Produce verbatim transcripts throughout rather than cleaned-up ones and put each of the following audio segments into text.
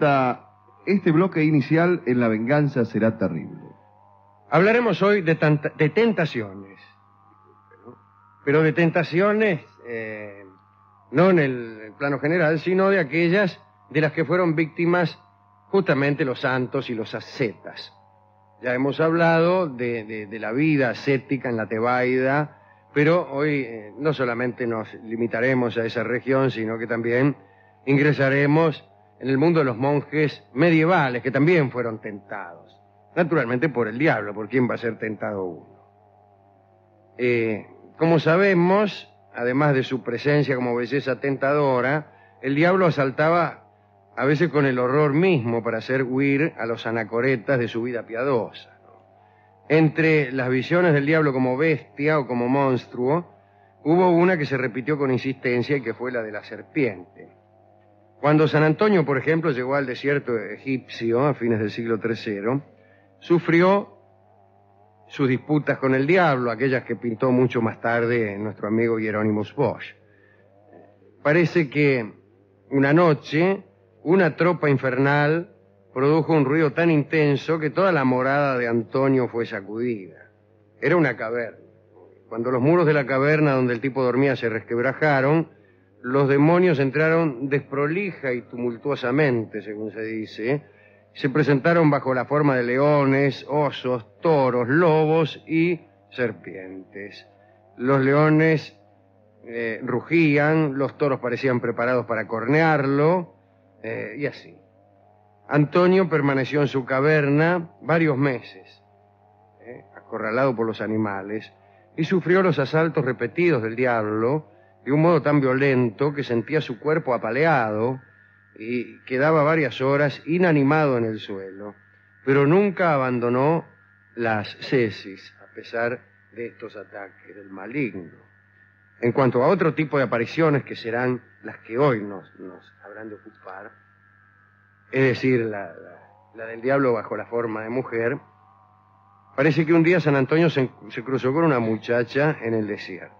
presenta este bloque inicial en La venganza será terrible. Hablaremos hoy de, de tentaciones, pero de tentaciones eh, no en el plano general, sino de aquellas de las que fueron víctimas justamente los santos y los ascetas. Ya hemos hablado de, de, de la vida ascética en la Tebaida, pero hoy eh, no solamente nos limitaremos a esa región, sino que también ingresaremos en el mundo de los monjes medievales, que también fueron tentados. Naturalmente por el diablo, por quién va a ser tentado uno. Eh, como sabemos, además de su presencia como belleza tentadora, el diablo asaltaba a veces con el horror mismo para hacer huir a los anacoretas de su vida piadosa, ¿no? Entre las visiones del diablo como bestia o como monstruo, hubo una que se repitió con insistencia y que fue la de la serpiente. Cuando San Antonio, por ejemplo, llegó al desierto egipcio a fines del siglo tercero, sufrió sus disputas con el diablo, aquellas que pintó mucho más tarde nuestro amigo Hieronymus Bosch. Parece que una noche una tropa infernal produjo un ruido tan intenso que toda la morada de Antonio fue sacudida. Era una caverna. Cuando los muros de la caverna donde el tipo dormía se resquebrajaron, los demonios entraron desprolija y tumultuosamente, según se dice. Se presentaron bajo la forma de leones, osos, toros, lobos y serpientes. Los leones eh, rugían, los toros parecían preparados para cornearlo, eh, y así. Antonio permaneció en su caverna varios meses, eh, acorralado por los animales, y sufrió los asaltos repetidos del diablo, de un modo tan violento que sentía su cuerpo apaleado y quedaba varias horas inanimado en el suelo. Pero nunca abandonó la ascesis, a pesar de estos ataques del maligno. En cuanto a otro tipo de apariciones que serán las que hoy nos, nos habrán de ocupar, es decir, la, la, la del diablo bajo la forma de mujer, parece que un día San Antonio se, se cruzó con una muchacha en el desierto.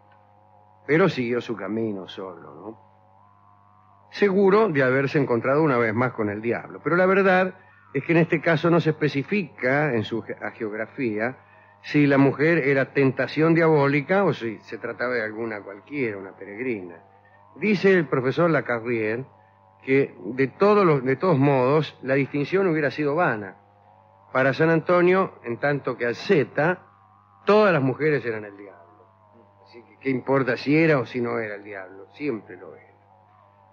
Pero siguió su camino solo, ¿no? Seguro de haberse encontrado una vez más con el diablo. Pero la verdad es que en este caso no se especifica en su hagiografía si la mujer era tentación diabólica o si se trataba de alguna cualquiera, una peregrina. Dice el profesor Lacarrière que de todos, los, de todos modos la distinción hubiera sido vana. Para San Antonio, en tanto que asceta, todas las mujeres eran el diablo. Así que qué importa si era o si no era el diablo, siempre lo era.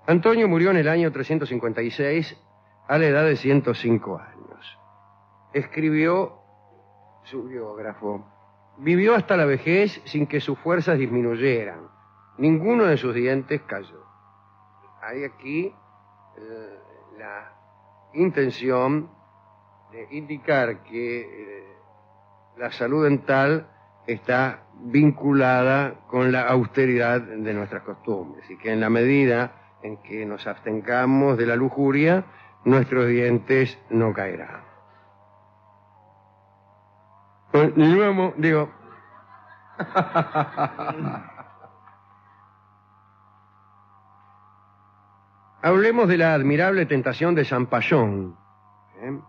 Antonio murió en el año trescientos cincuenta y seis a la edad de ciento cinco años. Escribió su biógrafo: vivió hasta la vejez sin que sus fuerzas disminuyeran. Ninguno de sus dientes cayó. Hay aquí eh, la intención de indicar que eh, la salud dental está vinculada con la austeridad de nuestras costumbres y que en la medida en que nos abstengamos de la lujuria, nuestros dientes no caerán. Luego, digo... Hablemos de la admirable tentación de Zampallón. ¿Eh?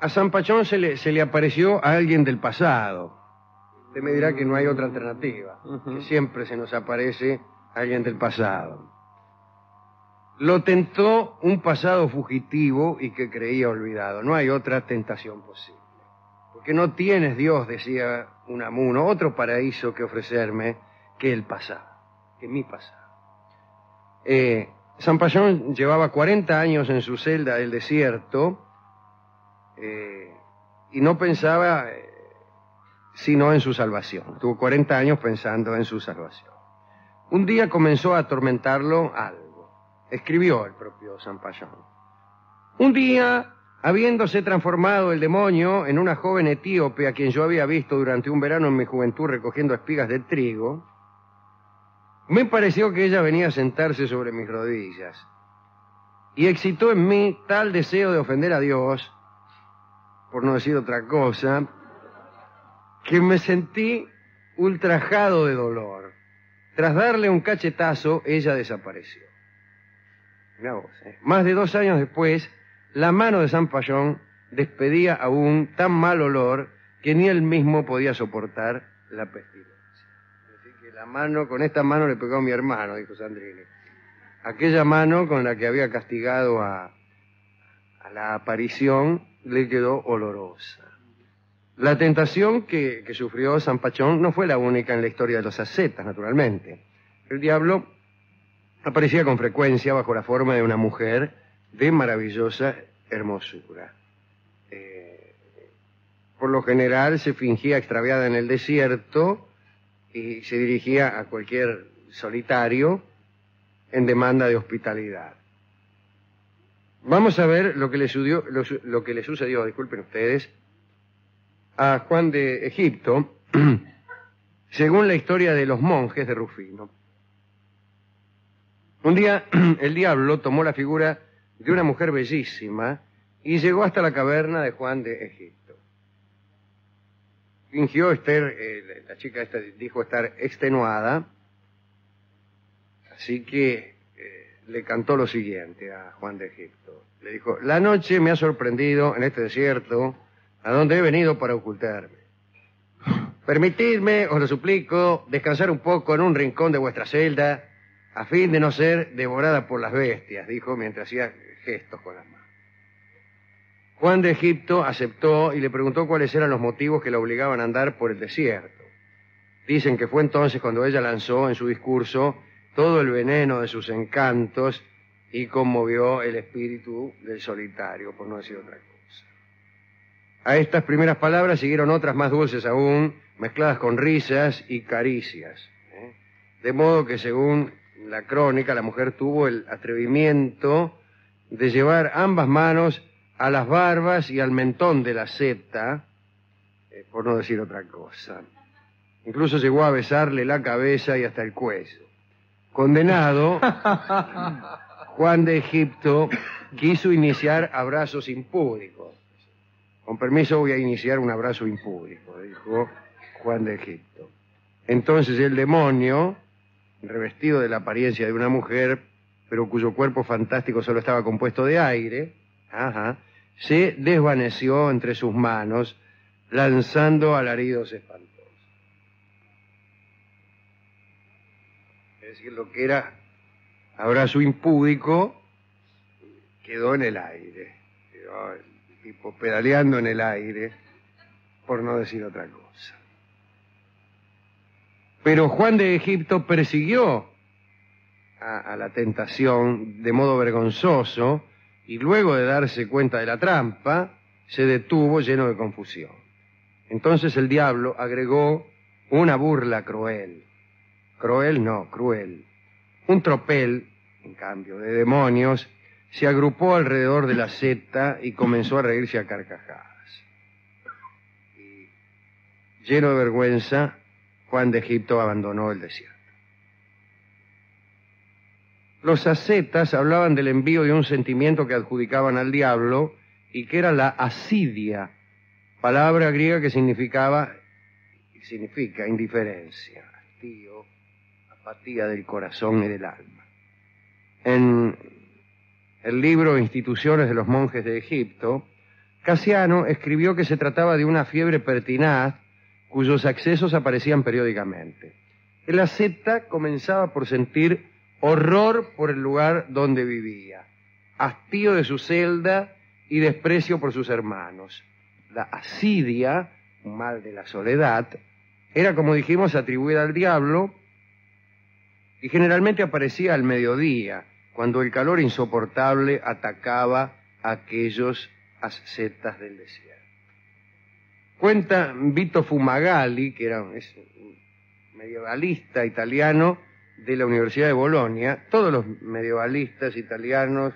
A Zampallón se le, se le apareció a alguien del pasado. Usted me dirá que no hay otra alternativa, uh-huh. que siempre se nos aparece alguien del pasado. Lo tentó un pasado fugitivo y que creía olvidado. No hay otra tentación posible. Porque no tienes, Dios, decía Unamuno, otro paraíso que ofrecerme que el pasado, que mi pasado. Eh, Zampallón llevaba cuarenta años en su celda del desierto eh, y no pensaba eh, sino en su salvación. Tuvo cuarenta años pensando en su salvación. Un día comenzó a atormentarlo algo. Escribió el propio Zampallón: un día, habiéndose transformado el demonio en una joven etíope a quien yo había visto durante un verano en mi juventud recogiendo espigas de trigo, me pareció que ella venía a sentarse sobre mis rodillas y excitó en mí tal deseo de ofender a Dios, por no decir otra cosa, que me sentí ultrajado de dolor. Tras darle un cachetazo, ella desapareció. Digamos, ¿eh? Más de dos años después, la mano de Zampallón despedía aún tan mal olor que ni él mismo podía soportar la pestilencia. Así que la mano, con esta mano le pegó a mi hermano, dijo Sandrini. Aquella mano con la que había castigado a, a la aparición le quedó olorosa. La tentación que, que sufrió Zampallón no fue la única en la historia de los ascetas, naturalmente. El diablo aparecía con frecuencia bajo la forma de una mujer de maravillosa hermosura. Eh, por lo general se fingía extraviada en el desierto y se dirigía a cualquier solitario en demanda de hospitalidad. Vamos a ver lo que le sucedió, lo, lo que le sucedió, disculpen ustedes, a Juan de Egipto, según la historia de los monjes de Rufino. Un día el diablo tomó la figura de una mujer bellísima y llegó hasta la caverna de Juan de Egipto. Fingió estar, eh, la chica esta dijo estar extenuada, así que eh, le cantó lo siguiente a Juan de Egipto. Le dijo: la noche me ha sorprendido en este desierto, a donde he venido para ocultarme. Permitidme, os lo suplico, descansar un poco en un rincón de vuestra celda, a fin de no ser devorada por las bestias, dijo mientras hacía gestos con las manos. Juan de Egipto aceptó y le preguntó cuáles eran los motivos que la obligaban a andar por el desierto. Dicen que fue entonces cuando ella lanzó en su discurso todo el veneno de sus encantos y conmovió el espíritu del solitario, por no decir otra cosa. A estas primeras palabras siguieron otras más dulces aún, mezcladas con risas y caricias, ¿eh? De modo que, según la crónica, la mujer tuvo el atrevimiento de llevar ambas manos a las barbas y al mentón de la asceta, eh, por no decir otra cosa. Incluso llegó a besarle la cabeza y hasta el cuello. Condenado, Juan de Egipto quiso iniciar abrazos impúdicos. Con permiso, voy a iniciar un abrazo impúdico, dijo Juan de Egipto. Entonces el demonio, revestido de la apariencia de una mujer, pero cuyo cuerpo fantástico solo estaba compuesto de aire, ajá, se desvaneció entre sus manos, lanzando alaridos espantosos. Es decir, lo que era abrazo impúdico quedó en el aire. Quedó en tipo pedaleando en el aire, por no decir otra cosa. Pero Juan de Egipto persiguió a, a la tentación de modo vergonzoso y, luego de darse cuenta de la trampa, se detuvo lleno de confusión. Entonces el diablo agregó una burla cruel. Cruel no, cruel. Un tropel, en cambio, de demonios se agrupó alrededor de la seta y comenzó a reírse a carcajadas. Y, lleno de vergüenza, Juan de Egipto abandonó el desierto. Los ascetas hablaban del envío de un sentimiento que adjudicaban al diablo y que era la asidia, palabra griega que significaba, significa indiferencia, hastío, apatía del corazón y del alma. En el libro Instituciones de los monjes de Egipto, Casiano escribió que se trataba de una fiebre pertinaz cuyos accesos aparecían periódicamente. El asceta comenzaba por sentir horror por el lugar donde vivía, hastío de su celda y desprecio por sus hermanos. La asidia, un mal de la soledad, era, como dijimos, atribuida al diablo y generalmente aparecía al mediodía, cuando el calor insoportable atacaba a aquellos ascetas del desierto. Cuenta Vito Fumagalli, que era un medievalista italiano de la Universidad de Bolonia. Todos los medievalistas italianos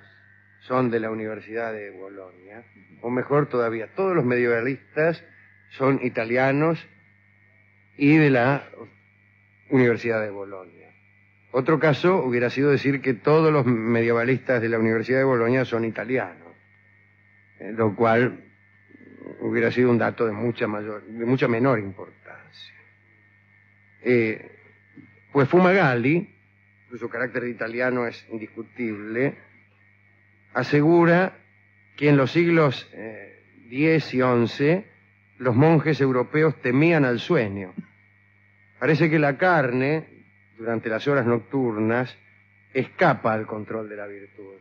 son de la Universidad de Bolonia, o mejor todavía, todos los medievalistas son italianos y de la Universidad de Bolonia. Otro caso hubiera sido decir que todos los medievalistas de la Universidad de Bolonia son italianos, lo cual hubiera sido un dato de mucha, mayor, de mucha menor importancia. Eh, pues Fumagalli, cuyo carácter de italiano es indiscutible, asegura que en los siglos diez y once los monjes europeos temían al sueño. Parece que la carne, durante las horas nocturnas, escapa al control de la virtud.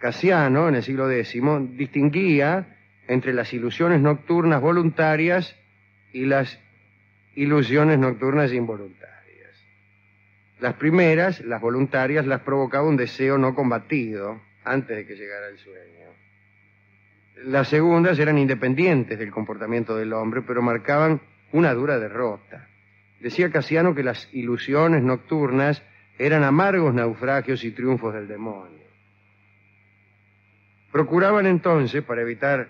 Casiano, en el siglo décimo, distinguía entre las ilusiones nocturnas voluntarias y las ilusiones nocturnas involuntarias. Las primeras, las voluntarias, las provocaba un deseo no combatido antes de que llegara el sueño. Las segundas eran independientes del comportamiento del hombre, pero marcaban una dura derrota. Decía Casiano que las ilusiones nocturnas eran amargos naufragios y triunfos del demonio. Procuraban entonces, para evitar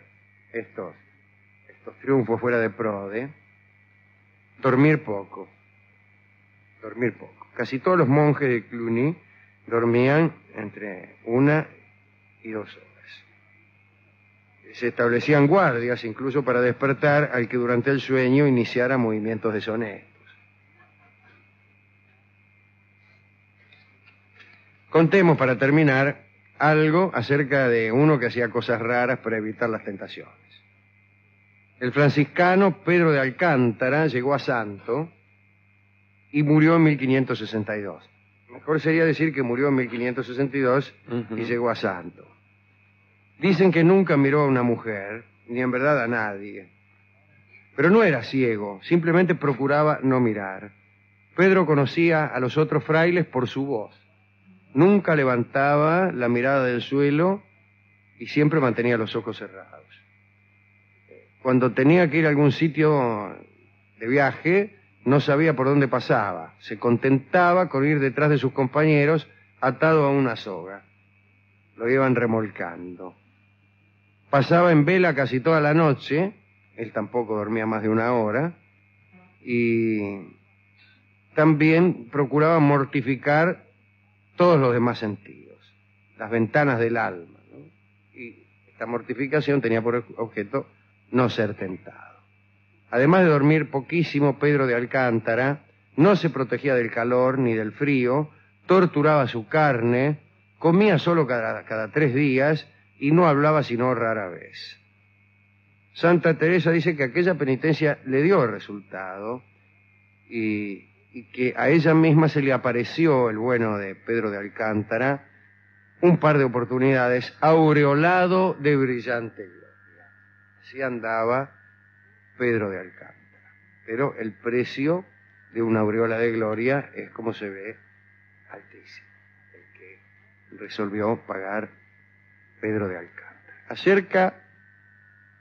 estos, estos triunfos fuera de prode, dormir poco, dormir poco. Casi todos los monjes de Cluny dormían entre una y dos horas. Se establecían guardias incluso para despertar al que durante el sueño iniciara movimientos deshonestos. Contemos, para terminar, algo acerca de uno que hacía cosas raras para evitar las tentaciones. El franciscano Pedro de Alcántara llegó a santo y murió en mil quinientos sesenta y dos. Mejor sería decir que murió en mil quinientos sesenta y dos uh-huh. y llegó a santo. Dicen que nunca miró a una mujer, ni en verdad a nadie. Pero no era ciego, simplemente procuraba no mirar. Pedro conocía a los otros frailes por su voz. Nunca levantaba la mirada del suelo y siempre mantenía los ojos cerrados. Cuando tenía que ir a algún sitio de viaje, no sabía por dónde pasaba. Se contentaba con ir detrás de sus compañeros atado a una soga. Lo iban remolcando. Pasaba en vela casi toda la noche. Él tampoco dormía más de una hora. Y también procuraba mortificar todos los demás sentidos. Las ventanas del alma, ¿no? Y esta mortificación tenía por objeto no ser tentado. Además de dormir poquísimo, Pedro de Alcántara no se protegía del calor ni del frío, torturaba su carne, comía solo cada, cada tres días y no hablaba sino rara vez. Santa Teresa dice que aquella penitencia le dio resultado y, y que a ella misma se le apareció el bueno de Pedro de Alcántara un par de oportunidades, aureolado de brillante gloria. Así andaba Pedro de Alcántara. Pero el precio de una aureola de gloria es, como se ve, altísimo. El que resolvió pagar Pedro de Alcántara. Acerca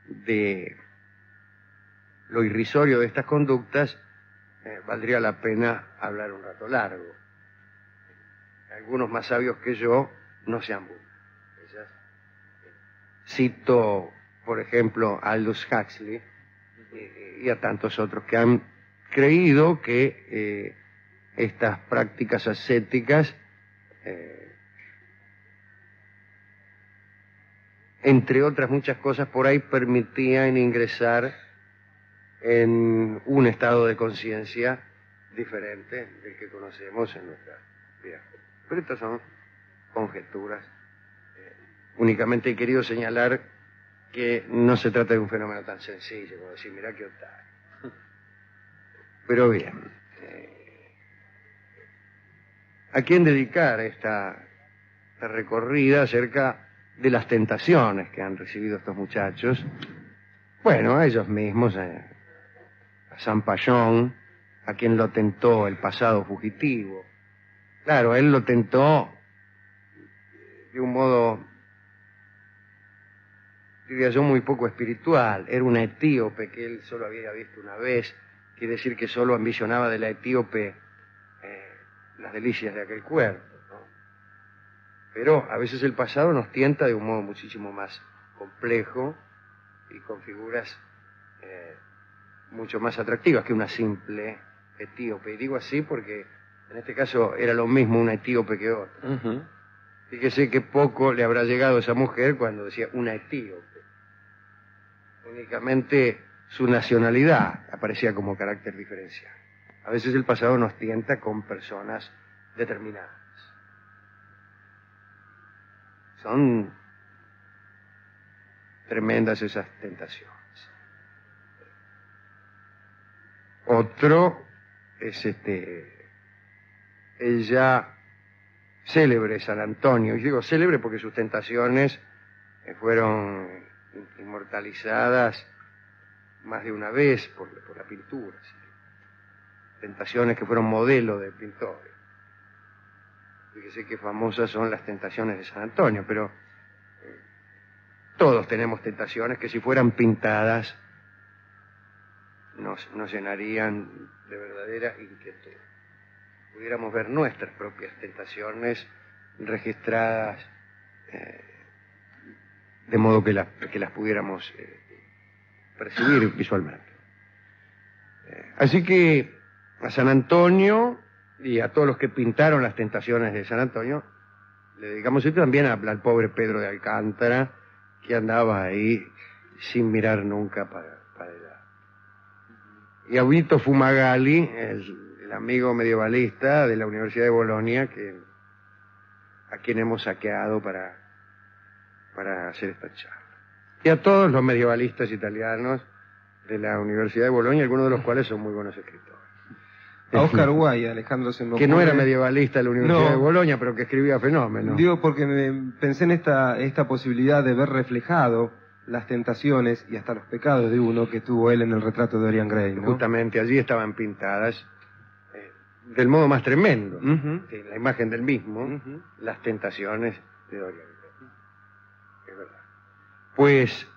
de lo irrisorio de estas conductas, eh, valdría la pena hablar un rato largo. Algunos más sabios que yo no se han burlado. Cito, por ejemplo, a Aldous Huxley, y a tantos otros que han creído que eh, estas prácticas ascéticas, eh, entre otras muchas cosas por ahí, permitían ingresar en un estado de conciencia diferente del que conocemos en nuestra vida. Pero estas son conjeturas. Eh, únicamente he querido señalar que no se trata de un fenómeno tan sencillo como decir, mirá qué otario. Pero bien, eh, ¿a quién dedicar esta, esta recorrida acerca de las tentaciones que han recibido estos muchachos? Bueno, a ellos mismos, eh, a Zampallón, a quien lo tentó el pasado fugitivo. Claro, él lo tentó de un modo, diría yo, muy poco espiritual. Era una etíope que él solo había visto una vez, quiere decir que solo ambicionaba de la etíope eh, las delicias de aquel cuerpo, ¿no? Pero a veces el pasado nos tienta de un modo muchísimo más complejo y con figuras eh, mucho más atractivas que una simple etíope. Y digo así porque en este caso era lo mismo una etíope que otra. Uh-huh. Fíjese que poco le habrá llegado a esa mujer cuando decía una etíope. Únicamente su nacionalidad aparecía como carácter diferencial. A veces el pasado nos tienta con personas determinadas. Son Tremendas esas tentaciones. Otro es este, el ya célebre San Antonio. Yo digo célebre porque sus tentaciones fueron inmortalizadas más de una vez por, por la pintura. ¿Sí? Tentaciones que fueron modelo de pintores. Fíjese qué famosas son las tentaciones de San Antonio, pero eh, todos tenemos tentaciones que si fueran pintadas nos, nos llenarían de verdadera inquietud. Pudiéramos ver nuestras propias tentaciones registradas eh, de modo que, la, que las pudiéramos eh, percibir visualmente. Eh, así que a San Antonio y a todos los que pintaron las tentaciones de San Antonio le dedicamos esto, también a, al pobre Pedro de Alcántara, que andaba ahí sin mirar nunca para, para el lado. Y a Vito Fumagalli, el, el amigo medievalista de la Universidad de Bolonia, que, a quien hemos saqueado para, para hacer esta charla. Y a todos los medievalistas italianos de la Universidad de Bolonia, algunos de los cuales son muy buenos escritores. A Oscar Uguay, Alejandro Sernó. Que no era medievalista de la Universidad no, de Bolonia, pero que escribía fenómenos. Digo, porque me pensé en esta, esta posibilidad de ver reflejado las tentaciones y hasta los pecados de uno que tuvo él en el retrato de Dorian Gray, ¿no? Justamente, allí estaban pintadas eh, del modo más tremendo, uh-huh. en la imagen del mismo, uh-huh. las tentaciones de Dorian Gray. Es verdad. Pues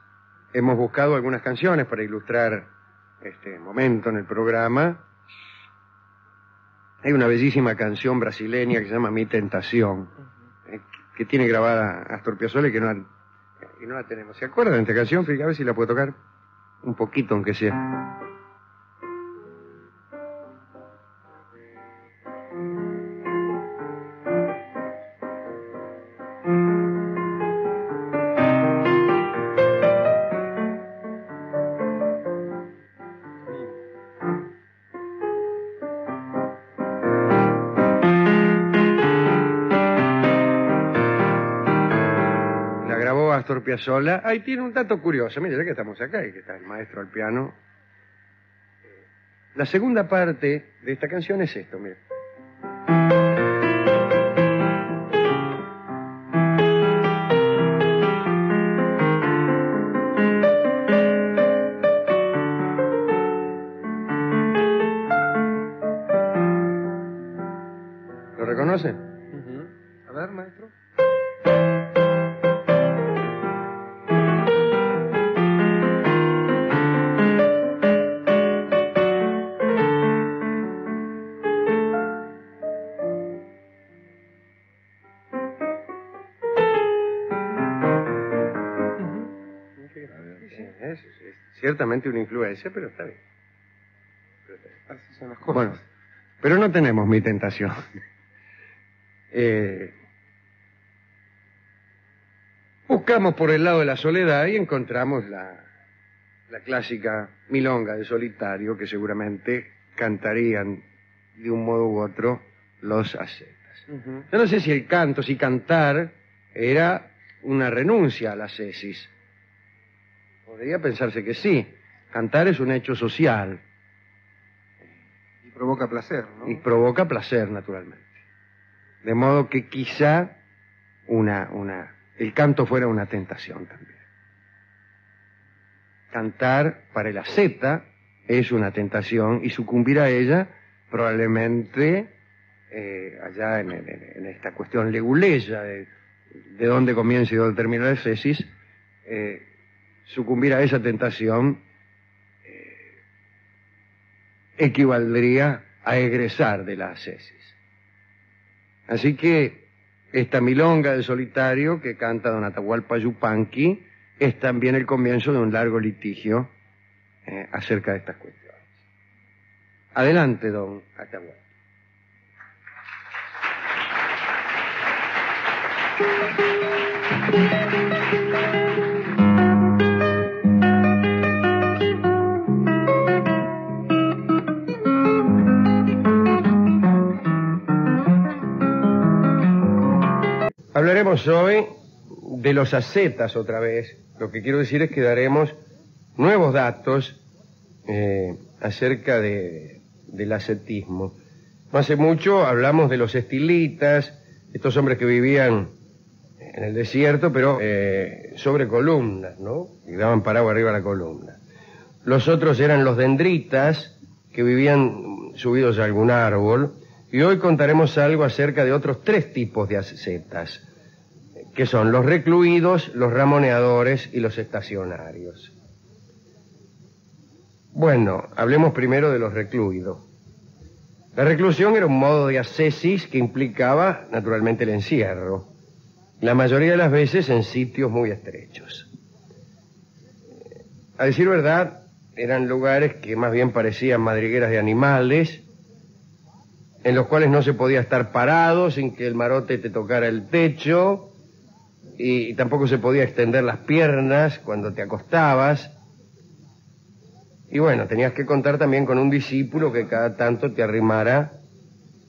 hemos buscado algunas canciones para ilustrar este momento en el programa. Hay una bellísima canción brasileña que se llama Mi Tentación, eh, que tiene grabada Astor Piazzolla y que no la, y no la tenemos. ¿Se acuerdan de esta canción? Fíjate, a ver si la puedo tocar un poquito, aunque sea. Astor Piazzolla. Ahí tiene un dato curioso. Mira, ya que estamos acá y que está el maestro al piano. La segunda parte de esta canción es esto, mira. ¿Lo reconocen? Uh-huh. A ver, maestro. Ciertamente una influencia, pero está bien. Pero está bien. Así son las cosas. Bueno, pero no tenemos Mi Tentación. eh, buscamos por el lado de la soledad y encontramos la, la clásica milonga de solitario que seguramente cantarían de un modo u otro los ascetas. Uh-huh. Yo no sé si el canto, si cantar era una renuncia a la ascesis. Podría pensarse que sí. Cantar es un hecho social. Y provoca placer, ¿no? Y provoca placer, naturalmente. De modo que quizá una, una, el canto fuera una tentación también. Cantar para el asceta es una tentación y sucumbir a ella probablemente eh, allá en, en, en esta cuestión leguleya de, de dónde comienza y dónde termina la ascesis, eh, sucumbir a esa tentación eh, equivaldría a egresar de la ascesis. Así que esta milonga del solitario que canta don Atahualpa Yupanqui es también el comienzo de un largo litigio eh, acerca de estas cuestiones. Adelante, don Atahualpa. Hablaremos hoy de los ascetas otra vez, Lo que quiero decir es que daremos nuevos datos eh, acerca de, del ascetismo. No hace mucho hablamos de los estilitas, estos hombres que vivían en el desierto, pero eh, sobre columnas, ¿no? Y daban paraguas arriba a la columna. Los otros eran los dendritas, que vivían subidos a algún árbol. Y hoy contaremos algo acerca de otros tres tipos de ascetas, que son los recluidos, los ramoneadores y los estacionarios. Bueno, hablemos primero de los recluidos. La reclusión era un modo de ascesis que implicaba, naturalmente, el encierro. La mayoría de las veces en sitios muy estrechos. A decir verdad, eran lugares que más bien parecían madrigueras de animales, en los cuales no se podía estar parado sin que el marote te tocara el techo, y tampoco se podía extender las piernas cuando te acostabas. Y bueno, tenías que contar también con un discípulo que cada tanto te arrimara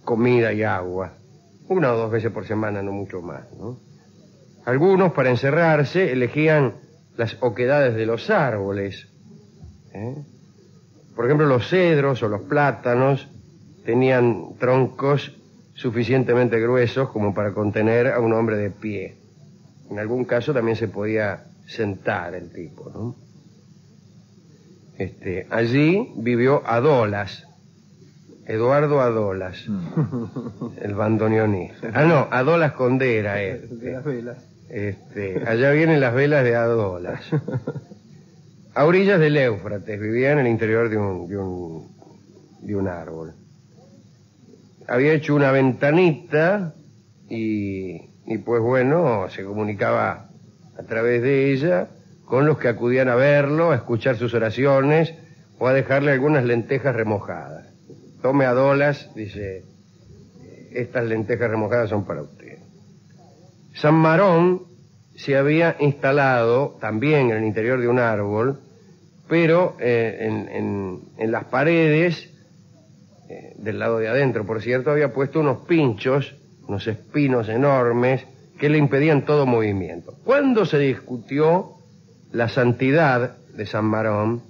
comida y agua. Una o dos veces por semana, no mucho más, ¿no? Algunos, para encerrarse, elegían las oquedades de los árboles. ¿eh? Por ejemplo, los cedros o los plátanos tenían troncos suficientemente gruesos como para contener a un hombre de pie. En algún caso también se podía sentar el tipo, ¿no? Este, allí vivió Adolas, Eduardo Adolas, el bandoneonista. Ah, no, Adolas Condé era él. De las velas. Este, allá vienen las velas de Adolas. A orillas del Éufrates, vivía en el interior de un, de un, de un árbol. Había hecho una ventanita y, y, pues bueno, se comunicaba a través de ella con los que acudían a verlo, a escuchar sus oraciones o a dejarle algunas lentejas remojadas. Tome Adolas, dice, estas lentejas remojadas son para usted. San Marón se había instalado también en el interior de un árbol, pero eh, en, en, en las paredes, eh, del lado de adentro, por cierto, había puesto unos pinchos, unos espinos enormes que le impedían todo movimiento. Cuando se discutió la santidad de San Marón,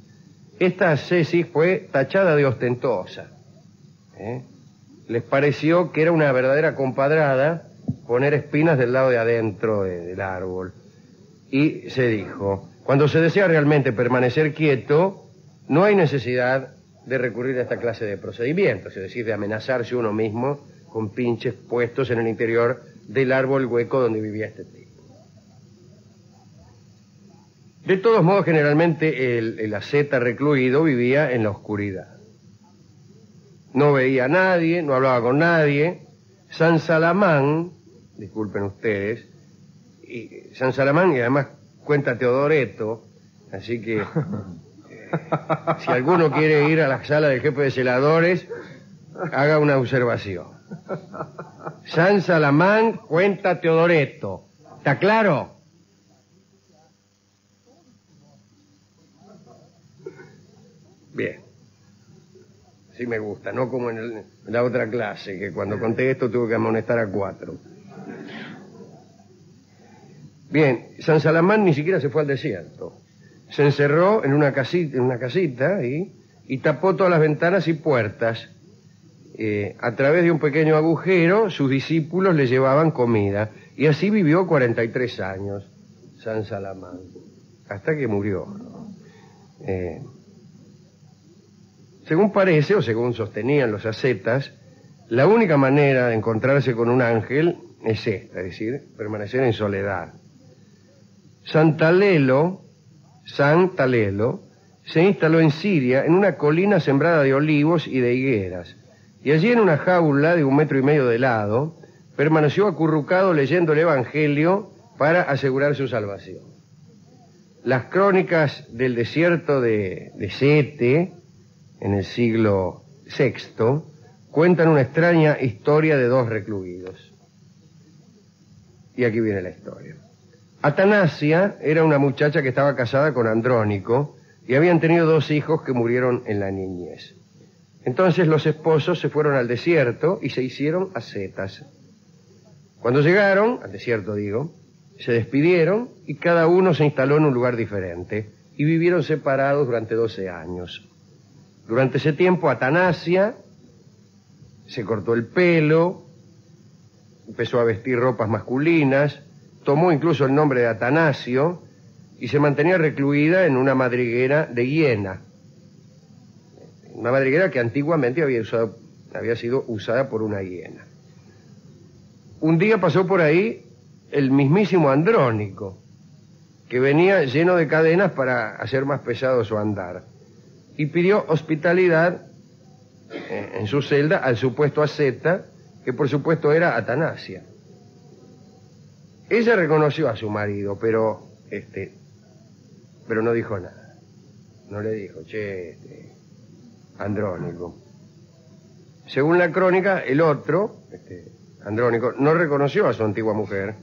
esta ascesis fue tachada de ostentosa. ¿Eh? Les pareció que era una verdadera compadrada poner espinas del lado de adentro de, del árbol. Y se dijo, cuando se desea realmente permanecer quieto, no hay necesidad de recurrir a esta clase de procedimientos, es decir, de amenazarse uno mismo con pinches puestos en el interior del árbol hueco donde vivía este tipo. De todos modos, generalmente el, el asceta recluido vivía en la oscuridad. No veía a nadie, no hablaba con nadie. San Salamán, disculpen ustedes, y San Salamán, y además cuenta Teodoreto, así que eh, si alguno quiere ir a la sala del jefe de celadores, haga una observación. San Salamán, cuenta Teodoreto. ¿Está claro? Bien. Sí me gusta, no como en, el, en la otra clase, que cuando conté esto tuve que amonestar a cuatro. Bien, San Salamán ni siquiera se fue al desierto. Se encerró en una casita, en una casita y, y tapó todas las ventanas y puertas. Eh, a través de un pequeño agujero, sus discípulos le llevaban comida. Y así vivió cuarenta y tres años, San Salamán, hasta que murió. Eh, Según parece, o según sostenían los ascetas, la única manera de encontrarse con un ángel es esta, es decir, permanecer en soledad. Santalelo, Santalelo, se instaló en Siria, en una colina sembrada de olivos y de higueras, y allí en una jaula de un metro y medio de lado, permaneció acurrucado leyendo el Evangelio para asegurar su salvación. Las crónicas del desierto de, de Sete, en el siglo sexto, cuentan una extraña historia de dos recluidos. Y aquí viene la historia. Atanasia era una muchacha que estaba casada con Andrónico y habían tenido dos hijos que murieron en la niñez. Entonces los esposos se fueron al desierto y se hicieron ascetas. Cuando llegaron, al desierto digo, Se despidieron y cada uno se instaló en un lugar diferente y vivieron separados durante doce años. Durante ese tiempo, Atanasia se cortó el pelo, empezó a vestir ropas masculinas, tomó incluso el nombre de Atanasio y se mantenía recluida en una madriguera de hiena. Una madriguera que antiguamente había, usado, había sido usada por una hiena. Un día pasó por ahí el mismísimo Andrónico, que venía lleno de cadenas para hacer más pesado su andar, y pidió hospitalidad eh, en su celda al supuesto asceta, que por supuesto era Atanasia. Ella reconoció a su marido, pero este, pero no dijo nada. No le dijo, che, este, Andrónico. Según la crónica, el otro, este, Andrónico, no reconoció a su antigua mujer.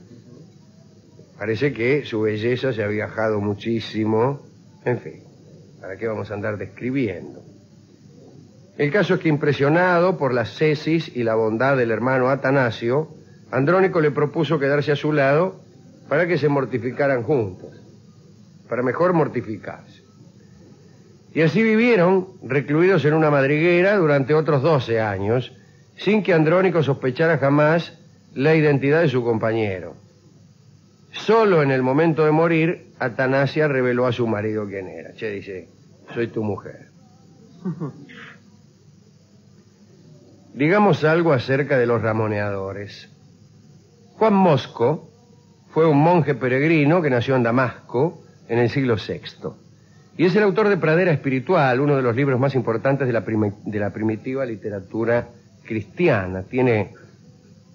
Parece que su belleza se había bajado muchísimo. En fin, ¿para qué vamos a andar describiendo? El caso es que, impresionado por las cesis y la bondad del hermano Atanasio, Andrónico le propuso quedarse a su lado para que se mortificaran juntos, para mejor mortificarse. Y así vivieron recluidos en una madriguera durante otros doce años, sin que Andrónico sospechara jamás la identidad de su compañero. Solo en el momento de morir, Atanasia reveló a su marido quién era. Che, dice, soy tu mujer. Digamos algo acerca de los ramoneadores. Juan Mosco fue un monje peregrino que nació en Damasco en el siglo sexto. Y es el autor de Pradera Espiritual, uno de los libros más importantes de la, de la primitiva literatura cristiana. Tiene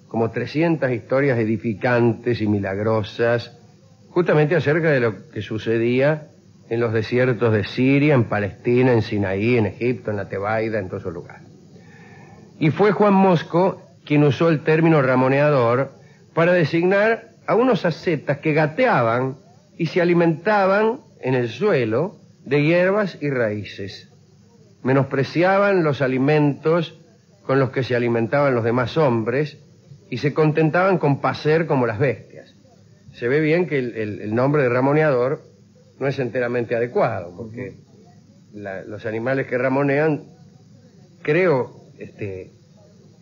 como trescientas historias edificantes y milagrosas, justamente acerca de lo que sucedía en los desiertos de Siria, en Palestina, en Sinaí, en Egipto, en la Tebaida, en todos esos lugares. Y fue Juan Mosco quien usó el término ramoneador para designar a unos ascetas que gateaban y se alimentaban en el suelo de hierbas y raíces. Menospreciaban los alimentos con los que se alimentaban los demás hombres y se contentaban con pasear como las bestias. Se ve bien que el, el, el nombre de ramoneador no es enteramente adecuado, porque la, los animales que ramonean, creo este,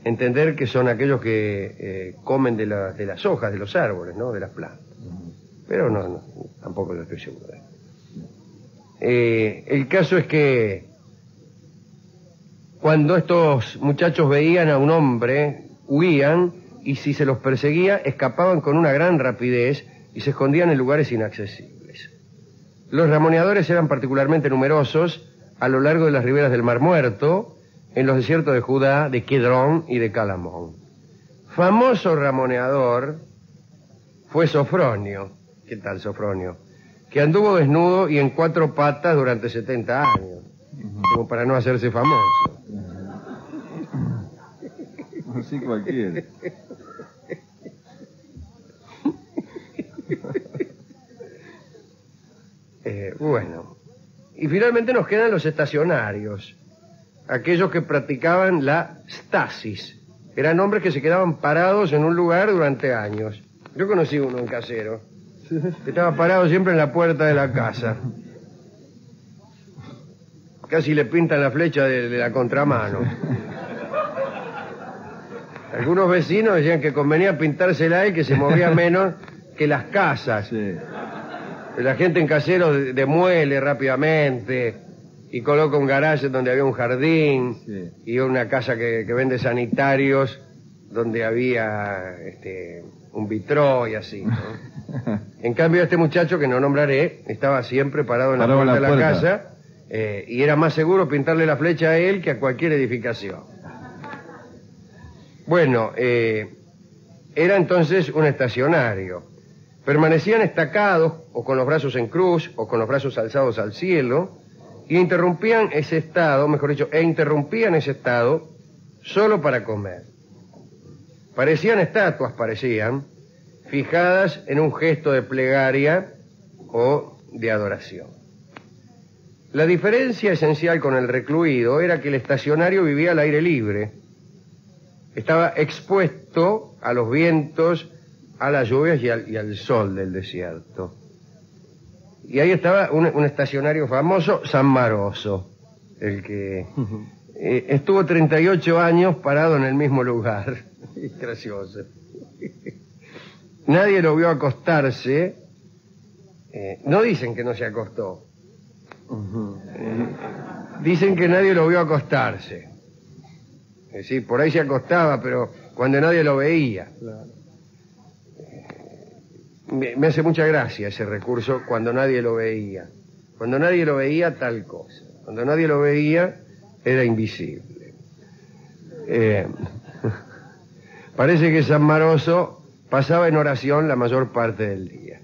entender que son aquellos que eh, comen de, la, de las hojas, de los árboles, ¿no?, de las plantas. Pero no, no tampoco lo estoy seguro. Eh, el caso es que cuando estos muchachos veían a un hombre, huían, y si se los perseguía, escapaban con una gran rapidez y se escondían en lugares inaccesibles. Los ramoneadores eran particularmente numerosos a lo largo de las riberas del Mar Muerto, en los desiertos de Judá, de Quedrón y de Calamón. Famoso ramoneador fue Sofronio. ¿Qué tal Sofronio? Que anduvo desnudo y en cuatro patas durante setenta años, como para no hacerse famoso. Así cualquiera. eh, bueno, y finalmente nos quedan los estacionarios, aquellos que practicaban la stasis. Eran hombres que se quedaban parados en un lugar durante años. Yo conocí uno en Casero, que estaba parado siempre en la puerta de la casa. Casi le pintan la flecha de, de la contramano. Algunos vecinos decían que convenía pintársela y que se movía menos que las casas. Sí. La gente en Casero demuele rápidamente y coloca un garaje donde había un jardín, sí, y una casa que, que vende sanitarios donde había este, un vitró y así, ¿no? En cambio, este muchacho que no nombraré estaba siempre parado en la parado puerta la de la puerta. casa eh, y era más seguro pintarle la flecha a él que a cualquier edificación. Bueno, eh, era entonces un estacionario. Permanecían estacados o con los brazos en cruz o con los brazos alzados al cielo y interrumpían ese estado, mejor dicho, e interrumpían ese estado solo para comer. Parecían estatuas, parecían, fijadas en un gesto de plegaria o de adoración. La diferencia esencial con el recluido era que el estacionario vivía al aire libre. Estaba expuesto a los vientos, a las lluvias y al, y al sol del desierto. Y ahí estaba un, un estacionario famoso, San Maroso, el que eh, estuvo treinta y ocho años parado en el mismo lugar. Gracioso. Nadie lo vio acostarse. Eh, no dicen que no se acostó. Uh-huh. eh, dicen que nadie lo vio acostarse. Es decir, por ahí se acostaba, pero cuando nadie lo veía. Claro. Me, me hace mucha gracia ese recurso, cuando nadie lo veía. Cuando nadie lo veía, tal cosa. Cuando nadie lo veía, era invisible. Eh, parece que San Maroso pasaba en oración la mayor parte del día.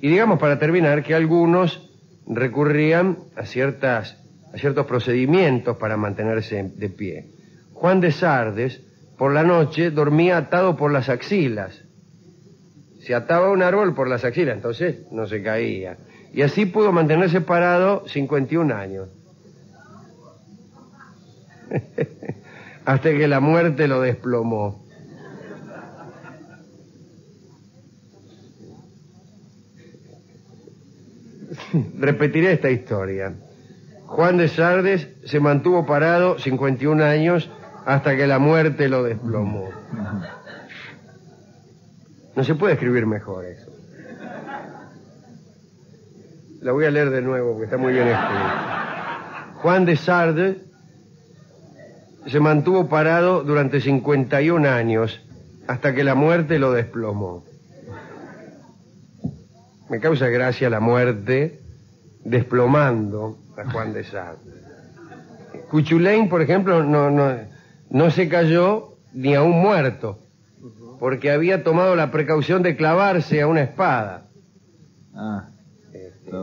Y digamos, para terminar, que algunos recurrían a, ciertas, a ciertos procedimientos para mantenerse de pie. Juan de Sardes, por la noche, dormía atado por las axilas. Se ataba a un árbol por las axilas, entonces no se caía. Y así pudo mantenerse parado cincuenta y un años. Hasta que la muerte lo desplomó. Repetiré esta historia. Juan de Sardes se mantuvo parado cincuenta y un años hasta que la muerte lo desplomó. No se puede escribir mejor eso. La voy a leer de nuevo porque está muy bien escrito. Juan de Sardes se mantuvo parado durante cincuenta y un años hasta que la muerte lo desplomó. Me causa gracia la muerte desplomando a Juan de Sardes. Cuchulain, por ejemplo, no, no, no se cayó ni a un muerto, porque había tomado la precaución de clavarse a una espada. Ah, este,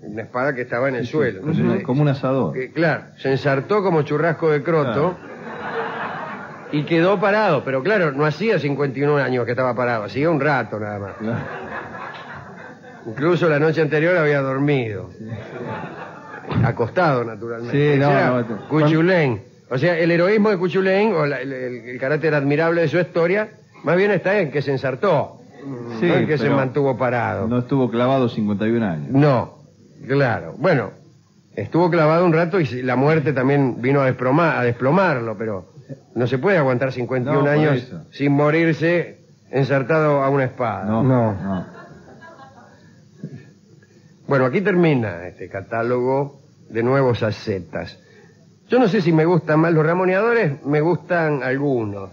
una espada que estaba en el sí, suelo. Sí, entonces, como un asador. Eh, claro, se ensartó como churrasco de croto, claro, y quedó parado. Pero claro, no hacía cincuenta y un años que estaba parado, hacía un rato nada más. Claro. Incluso la noche anterior había dormido. Sí. Acostado, naturalmente. Sí, no, no, no. Cuchulain. O sea, el heroísmo de Cuchulain, o la, el, el carácter admirable de su historia, más bien está en que se ensartó. Sí, no en que se mantuvo parado. No estuvo clavado cincuenta y un años. No, claro. Bueno, estuvo clavado un rato y la muerte también vino a, desploma, a desplomarlo, pero no se puede aguantar cincuenta y un no, años sin morirse ensartado a una espada. No, no, no. Bueno, aquí termina este catálogo de nuevos ascetas. Yo no sé si me gustan más los ramoneadores, me gustan algunos.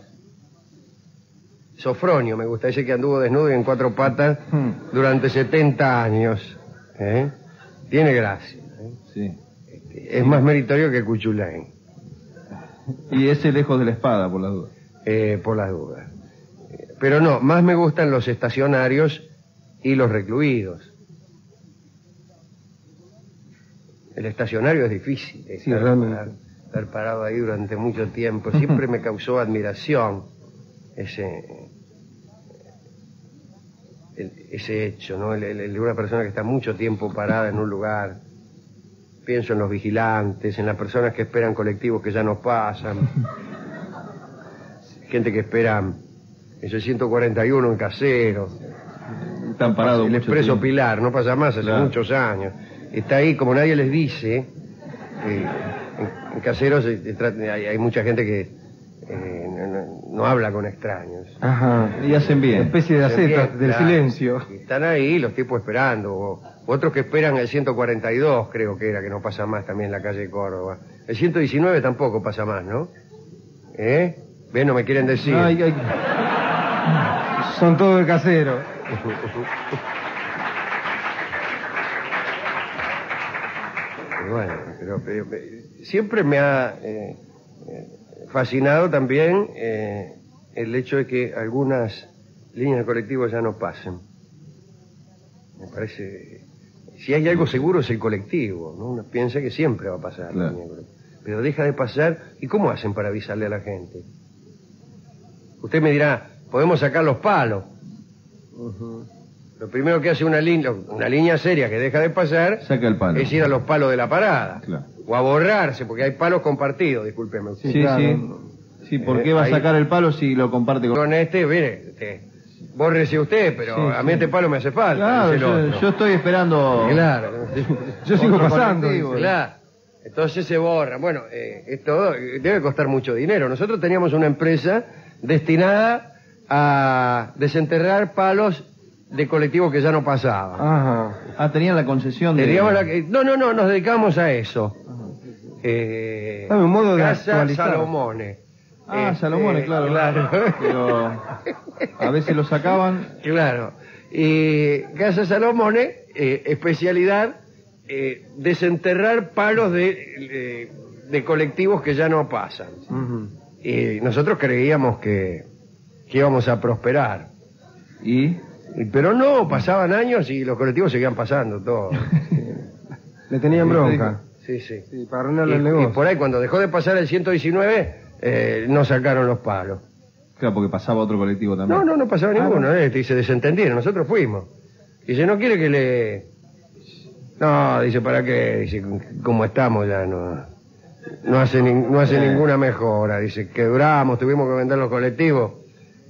Sofronio me gusta, ese que anduvo desnudo y en cuatro patas durante setenta años. ¿Eh? Tiene gracia. ¿Eh? Sí. Este, es sí. más meritorio que Cuchulain. Y ese lejos de la espada, por las dudas. Eh, por las dudas. Pero no, más me gustan los estacionarios y los recluidos. El estacionario es difícil, sí, estar, estar, estar parado ahí durante mucho tiempo. Siempre me causó admiración ese, el, ese hecho, ¿no? El, el, el de una persona que está mucho tiempo parada en un lugar. Pienso en los vigilantes, en las personas que esperan colectivos que ya no pasan. Gente que espera ese ciento cuarenta y uno en Casero. Están parados. El Expreso tiempo. Pilar, no pasa más hace claro. muchos años. Está ahí, como nadie les dice, eh, en, en Caseros eh, hay, hay mucha gente que eh, no, no habla con extraños. Ajá, y hacen bien. Una especie de acetas del silencio. Están ahí los tipos esperando, o, otros que esperan el ciento cuarenta y dos, creo que era, que no pasa más también en la calle de Córdoba. El ciento diecinueve tampoco pasa más, ¿no? ¿Eh? Ven, no me quieren decir. Ay, ay. Son todos de Caseros. Bueno, pero, pero, pero siempre me ha eh, fascinado también eh, el hecho de que algunas líneas de colectivo ya no pasen. Me parece, si hay algo seguro es el colectivo, ¿no? Uno piensa que siempre va a pasar, claro, la línea de colectivo, pero deja de pasar. ¿Y cómo hacen para avisarle a la gente? Usted me dirá, podemos sacar los palos. Uh-huh. Lo primero que hace una línea, una línea seria que deja de pasar, saca el palo, es ir a los palos de la parada. Claro. O a borrarse, porque hay palos compartidos, discúlpeme. Sí, sí, claro, sí. Sí, ¿por qué eh, va a sacar el palo si lo comparte con... Con este, mire, este, Bórrese usted, pero sí, sí. a mí este palo me hace falta. Claro, yo, yo estoy esperando... Claro. Yo sigo pasando. Claro. Entonces se borra. Bueno, eh, esto debe costar mucho dinero. Nosotros teníamos una empresa destinada a desenterrar palos de colectivos que ya no pasaban. Ajá. Ah, tenían la concesión de... Teníamos la... No, no, no, nos dedicamos a eso. Eh, Dame un modo de Casa actualizar. Salomone. Ah, este, Salomone, claro, claro. Pero a veces lo sacaban. Claro. Eh, Casa Salomone, eh, especialidad, eh, desenterrar palos de, eh, de colectivos que ya no pasan. Uh-huh. Y nosotros creíamos que, que íbamos a prosperar. ¿Y? Pero no, pasaban años y los colectivos seguían pasando todos. Le tenían bronca. Sí, sí. sí para arruinarle el negocio. Y por ahí, cuando dejó de pasar el ciento diecinueve, eh, no sacaron los palos. Claro, porque pasaba otro colectivo también. No, no, no pasaba ah, ninguno. Eh, y se desentendieron, nosotros fuimos. Dice, ¿no quiere que le...? No, dice, ¿para qué? Dice, como estamos ya, no, no hace, ni, no hace eh. ninguna mejora. Dice, que duramos, tuvimos que vender los colectivos.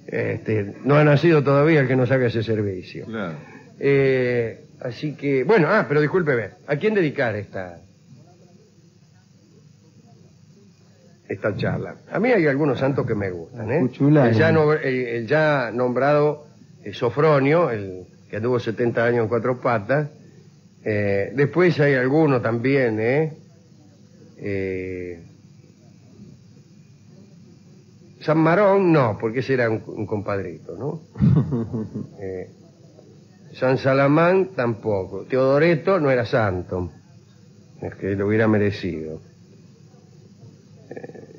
Este, no ha nacido todavía el que nos haga ese servicio. Claro. Eh, así que... Bueno, ah, pero discúlpeme. ¿A quién dedicar esta...? Esta charla. A mí hay algunos santos que me gustan, ¿eh? El ya, no, el, el ya nombrado el Sofronio, el que anduvo setenta años en cuatro patas. Eh, después hay alguno también, ¿eh? ¿eh? San Marón, no, porque ese era un, un compadrito, ¿no? Eh, San Salamán, tampoco. Teodoreto no era santo. Es que lo hubiera merecido.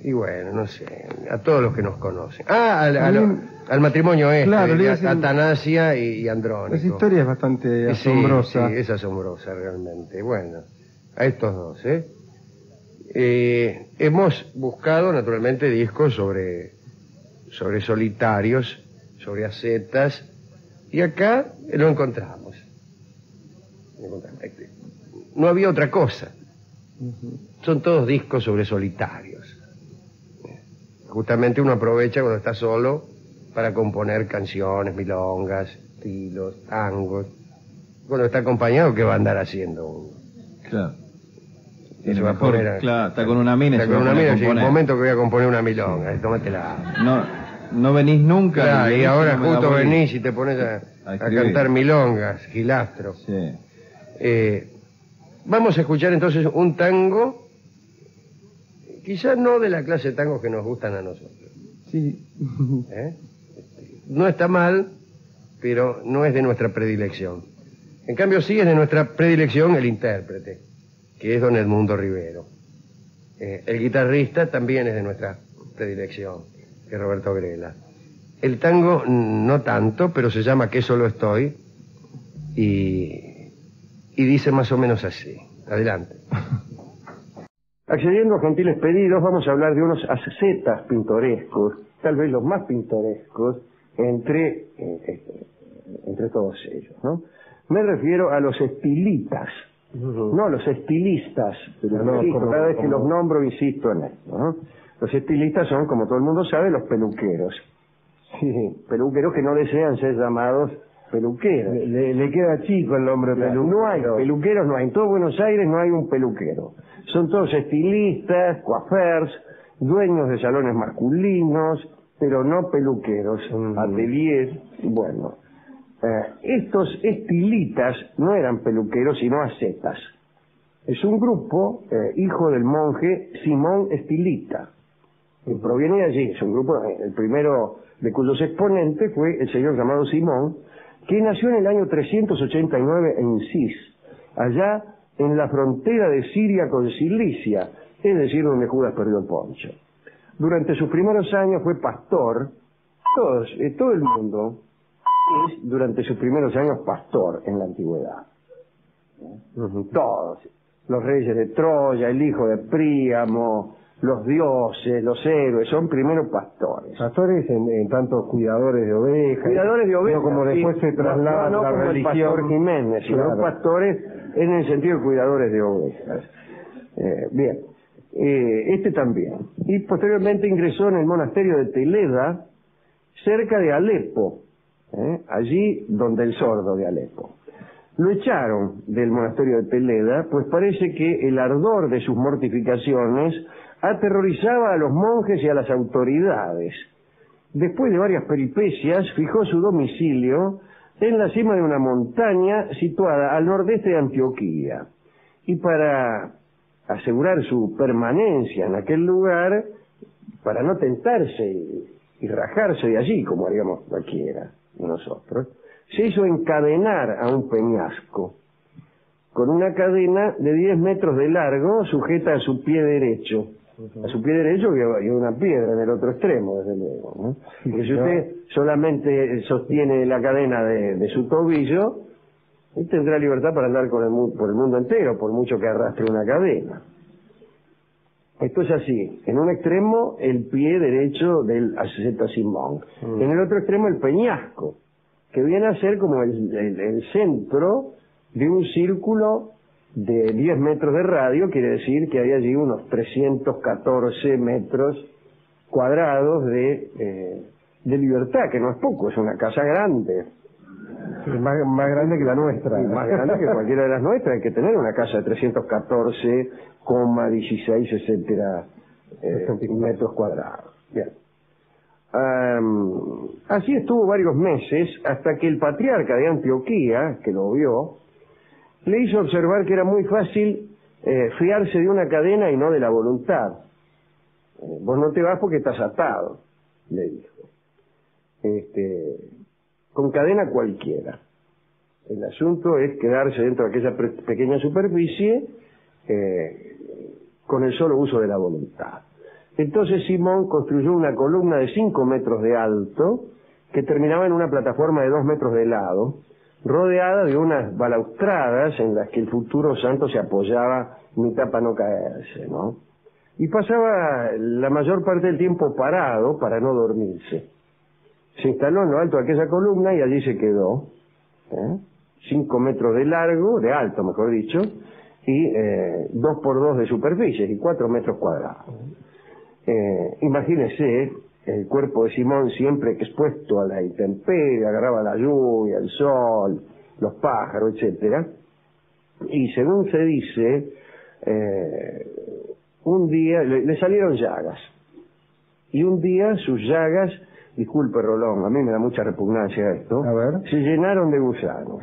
Y bueno, no sé, a todos los que nos conocen. Ah, al, a a lo, al matrimonio este, claro, de dicen, Atanasia y, y Andrónico. Esa historia es bastante asombrosa. Sí, sí, es asombrosa realmente. Bueno, a estos dos, ¿eh? eh hemos buscado, naturalmente, discos sobre, sobre solitarios, sobre ascetas, y acá lo encontramos. Lo encontramos. No había otra cosa. Uh-huh. Son todos discos sobre solitarios. Justamente uno aprovecha cuando está solo para componer canciones, milongas, estilos, tangos. Cuando está acompañado, ¿qué va a andar haciendo uno? Claro. Se va mejor, a poner a, claro, está con una mina. Está con una mina, sí, un momento que voy a componer una milonga, tómatela. No, no venís nunca. Claro, y, y ahora no justo venís y te pones a, a, a cantar milongas, gilastro. Sí. Eh, vamos a escuchar entonces un tango... Quizás no de la clase de tangos que nos gustan a nosotros. Sí. ¿Eh? No está mal, pero no es de nuestra predilección. En cambio, sí es de nuestra predilección el intérprete, que es don Edmundo Rivero. Eh, el guitarrista también es de nuestra predilección, que es Roberto Grela. El tango no tanto, pero se llama Que solo estoy y, y dice más o menos así. Adelante. Accediendo a gentiles pedidos, vamos a hablar de unos ascetas pintorescos, tal vez los más pintorescos entre, entre, entre todos ellos, ¿no? Me refiero a los estilitas, uh-huh. no a los estilistas, pero no, insisto, como, cada vez como... que los nombro insisto en esto, ¿no? Los estilistas son, como todo el mundo sabe, los peluqueros. Sí, peluqueros que no desean ser llamados peluqueros. Le, le, le queda chico el nombre claro, peluquero. No hay peluqueros, no hay. En todo Buenos Aires no hay un peluquero. Son todos estilistas, coiffeurs, dueños de salones masculinos, pero no peluqueros, mm. ateliers. Bueno, eh, estos estilitas no eran peluqueros, sino ascetas. Es un grupo eh, hijo del monje Simón Estilita, que proviene de allí. Es un grupo, el primero de cuyos exponentes fue el señor llamado Simón, que nació en el año trescientos ochenta y nueve en Cis, allá en la frontera de Siria con Cilicia, es decir, donde Judas perdió el poncho. Durante sus primeros años fue pastor, todos, eh, todo el mundo es durante sus primeros años pastor en la antigüedad. Uh-huh. Todos, los reyes de Troya, el hijo de Príamo, los dioses, los héroes, son primero pastores. Pastores en, en tanto cuidadores de ovejas. Cuidadores de ovejas. No como después y, se traslada no, no, la como religión. El pastor Jiménez, sino claro. pastores en el sentido de cuidadores de ovejas. Eh, bien, eh, este también. Y posteriormente ingresó en el monasterio de Teleda, cerca de Alepo, ¿eh? allí donde el sordo de Alepo. Lo echaron del monasterio de Peleda, pues parece que el ardor de sus mortificaciones aterrorizaba a los monjes y a las autoridades. Después de varias peripecias, fijó su domicilio en la cima de una montaña situada al nordeste de Antioquía. Y para asegurar su permanencia en aquel lugar, para no tentarse y rajarse de allí, como haríamos cualquiera de nosotros, se hizo encadenar a un peñasco con una cadena de diez metros de largo sujeta a su pie derecho. A su pie derecho y una piedra en el otro extremo, desde luego, ¿no? Que si usted solamente sostiene la cadena de, de su tobillo, él tendrá libertad para andar con el, por el mundo entero, por mucho que arrastre una cadena. Esto es así: en un extremo el pie derecho del asceta Simón, mm. en el otro extremo el peñasco, que viene a ser como el, el, el centro de un círculo de diez metros de radio. Quiere decir que hay allí unos trescientos catorce metros cuadrados de, eh, de libertad, que no es poco, es una casa grande. Es más, más grande que la nuestra. Sí, más grande que cualquiera de las nuestras. Hay que tener una casa de trescientos catorce, dieciséis, etcétera, eh, metros cuadrados. Bien. Um, así estuvo varios meses, hasta que el patriarca de Antioquía, que lo vio, le hizo observar que era muy fácil eh, fiarse de una cadena y no de la voluntad. Eh, vos no te vas porque estás atado, le dijo. Este, con cadena cualquiera. El asunto es quedarse dentro de aquella pequeña superficie eh, con el solo uso de la voluntad. Entonces Simón construyó una columna de cinco metros de alto que terminaba en una plataforma de dos metros de lado, rodeada de unas balaustradas en las que el futuro santo se apoyaba mitad para no caerse, ¿no? Y pasaba la mayor parte del tiempo parado para no dormirse. Se instaló en lo alto de aquella columna y allí se quedó, ¿eh? cinco metros de largo, de alto mejor dicho, y eh, dos por dos de superficie, y cuatro metros cuadrados. Eh, imagínense, el cuerpo de Simón siempre expuesto a la intemperie, agarraba la lluvia, el sol, los pájaros, etcétera. Y según se dice, eh, un día le, le salieron llagas. Y un día sus llagas, disculpe Rolón, a mí me da mucha repugnancia esto, a ver. Se llenaron de gusanos.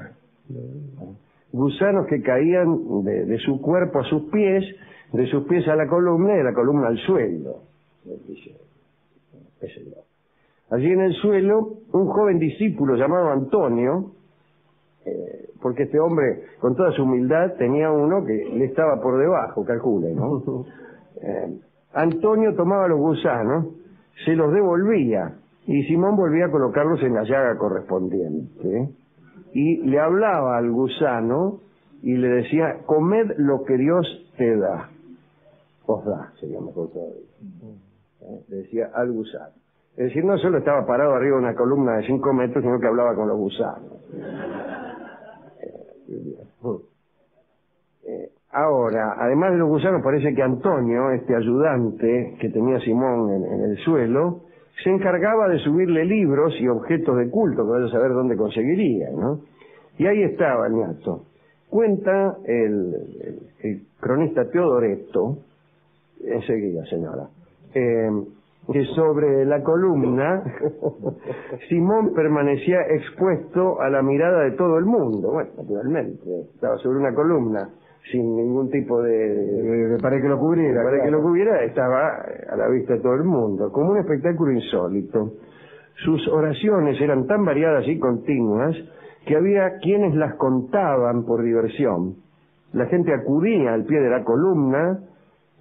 Gusanos que caían de, de su cuerpo a sus pies, de sus pies a la columna y de la columna al suelo. Allí en el suelo, un joven discípulo llamado Antonio, eh, porque este hombre, con toda su humildad, tenía uno que le estaba por debajo, calcule, ¿no? Eh, Antonio tomaba los gusanos, se los devolvía, y Simón volvía a colocarlos en la llaga correspondiente, y le hablaba al gusano y le decía: comed lo que Dios te da. Os da, sería mejor todavía. ¿Eh? Le decía al gusano. Es decir, no solo estaba parado arriba de una columna de cinco metros, sino que hablaba con los gusanos. Eh, ahora, además de los gusanos, parece que Antonio, este ayudante que tenía Simón en, en el suelo, se encargaba de subirle libros y objetos de culto, que vaya a saber dónde conseguiría, ¿no? Y ahí estaba el gato. Cuenta el, el, el cronista Teodoreto, enseguida, señora, eh, que sobre la columna Simón permanecía expuesto a la mirada de todo el mundo. Bueno, naturalmente, estaba sobre una columna sin ningún tipo de... de, de para que lo cubriera. Para claro. que lo cubriera, estaba a la vista de todo el mundo, como un espectáculo insólito. Sus oraciones eran tan variadas y continuas que había quienes las contaban por diversión. La gente acudía al pie de la columna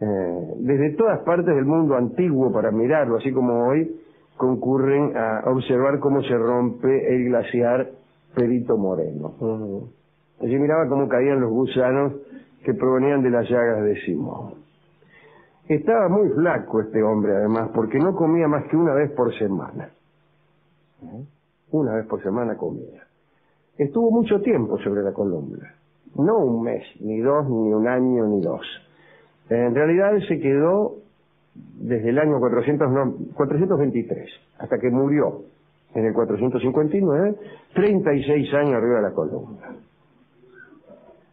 Eh, desde todas partes del mundo antiguo para mirarlo, así como hoy concurren a observar cómo se rompe el glaciar Perito Moreno. Uh-huh. Allí miraba cómo caían los gusanos que provenían de las llagas de Simón. Estaba muy flaco este hombre, además, porque no comía más que una vez por semana. ¿Eh? Una vez por semana comía. Estuvo mucho tiempo sobre la columna, no un mes, ni dos, ni un año, ni dos. En realidad él se quedó desde el año cuatrocientos veintitrés, hasta que murió en el cuatrocientos cincuenta y nueve, treinta y seis años arriba de la columna.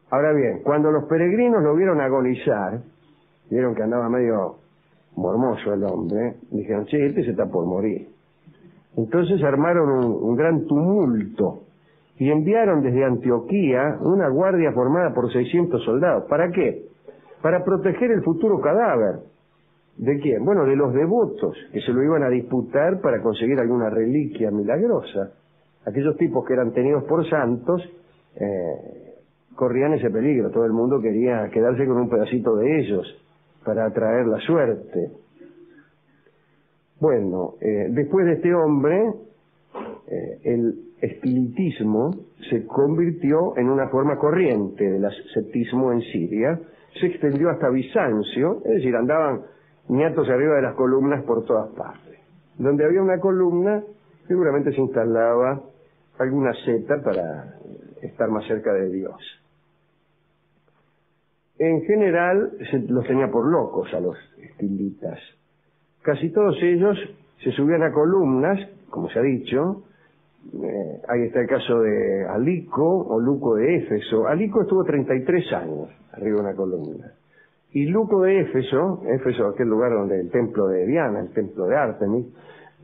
Ahora bien, cuando los peregrinos lo vieron agonizar, vieron que andaba medio mormoso el hombre, dijeron, che, este se está por morir. Entonces armaron un, un gran tumulto y enviaron desde Antioquía una guardia formada por seiscientos soldados. ¿Para qué? Para proteger el futuro cadáver. ¿De quién? Bueno, de los devotos, que se lo iban a disputar para conseguir alguna reliquia milagrosa. Aquellos tipos que eran tenidos por santos eh, corrían ese peligro. Todo el mundo quería quedarse con un pedacito de ellos para atraer la suerte. Bueno, eh, después de este hombre, eh, el espiritismo se convirtió en una forma corriente del ascetismo en Siria, se extendió hasta Bizancio, es decir, andaban niatos arriba de las columnas por todas partes. Donde había una columna, seguramente se instalaba alguna seta para estar más cerca de Dios. En general, se los tenía por locos a los estilitas. Casi todos ellos se subían a columnas, como se ha dicho. Eh, ahí está el caso de Alico o Luco de Éfeso. Alico estuvo treinta y tres años arriba de una columna. Y Luco de Éfeso, Éfeso, aquel lugar donde el templo de Diana, el templo de Artemis,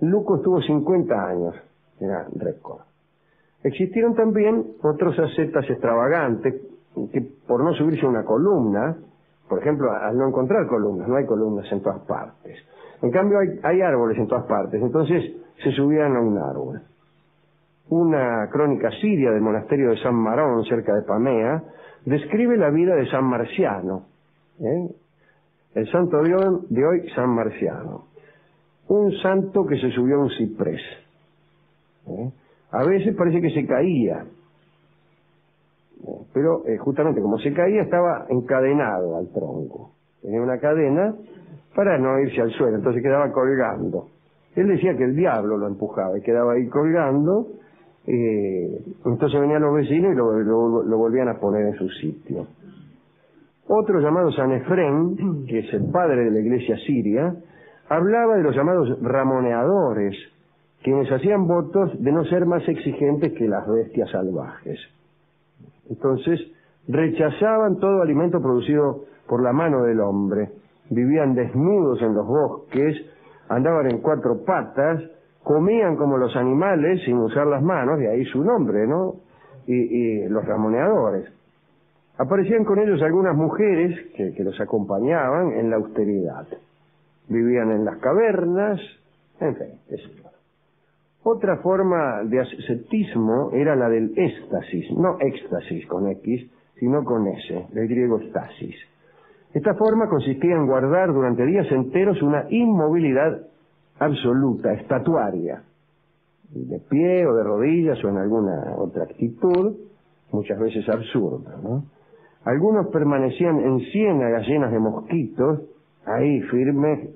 Luco estuvo cincuenta años, era récord. Existieron también otros ascetas extravagantes que por no subirse a una columna, por ejemplo, al no encontrar columnas, no hay columnas en todas partes. En cambio hay, hay árboles en todas partes, entonces se subían a un árbol. Una crónica siria del monasterio de San Marón, cerca de Pamea, describe la vida de San Marciano, ¿eh? El santo de hoy, de hoy, San Marciano. Un santo que se subió a un ciprés. ¿eh? A veces parece que se caía, pero eh, justamente como se caía estaba encadenado al tronco. Tenía una cadena para no irse al suelo, entonces quedaba colgando. Él decía que el diablo lo empujaba y quedaba ahí colgando. Eh, entonces venían los vecinos y lo, lo, lo volvían a poner en su sitio. Otro llamado San Efrén, que es el padre de la iglesia siria, hablaba de los llamados ramoneadores, quienes hacían votos de no ser más exigentes que las bestias salvajes. Entonces rechazaban todo alimento producido por la mano del hombre, vivían desnudos en los bosques, andaban en cuatro patas, comían como los animales sin usar las manos, de ahí su nombre, ¿no? Y, y los ramoneadores. Aparecían con ellos algunas mujeres que, que los acompañaban en la austeridad. Vivían en las cavernas, en fin, eso. Otra forma de ascetismo era la del éxtasis, no éxtasis con X, sino con S, del griego estasis. Esta forma consistía en guardar durante días enteros una inmovilidad absoluta, estatuaria, de pie o de rodillas o en alguna otra actitud, muchas veces absurda, ¿no? Algunos permanecían en ciénagas llenas de mosquitos, ahí firmes,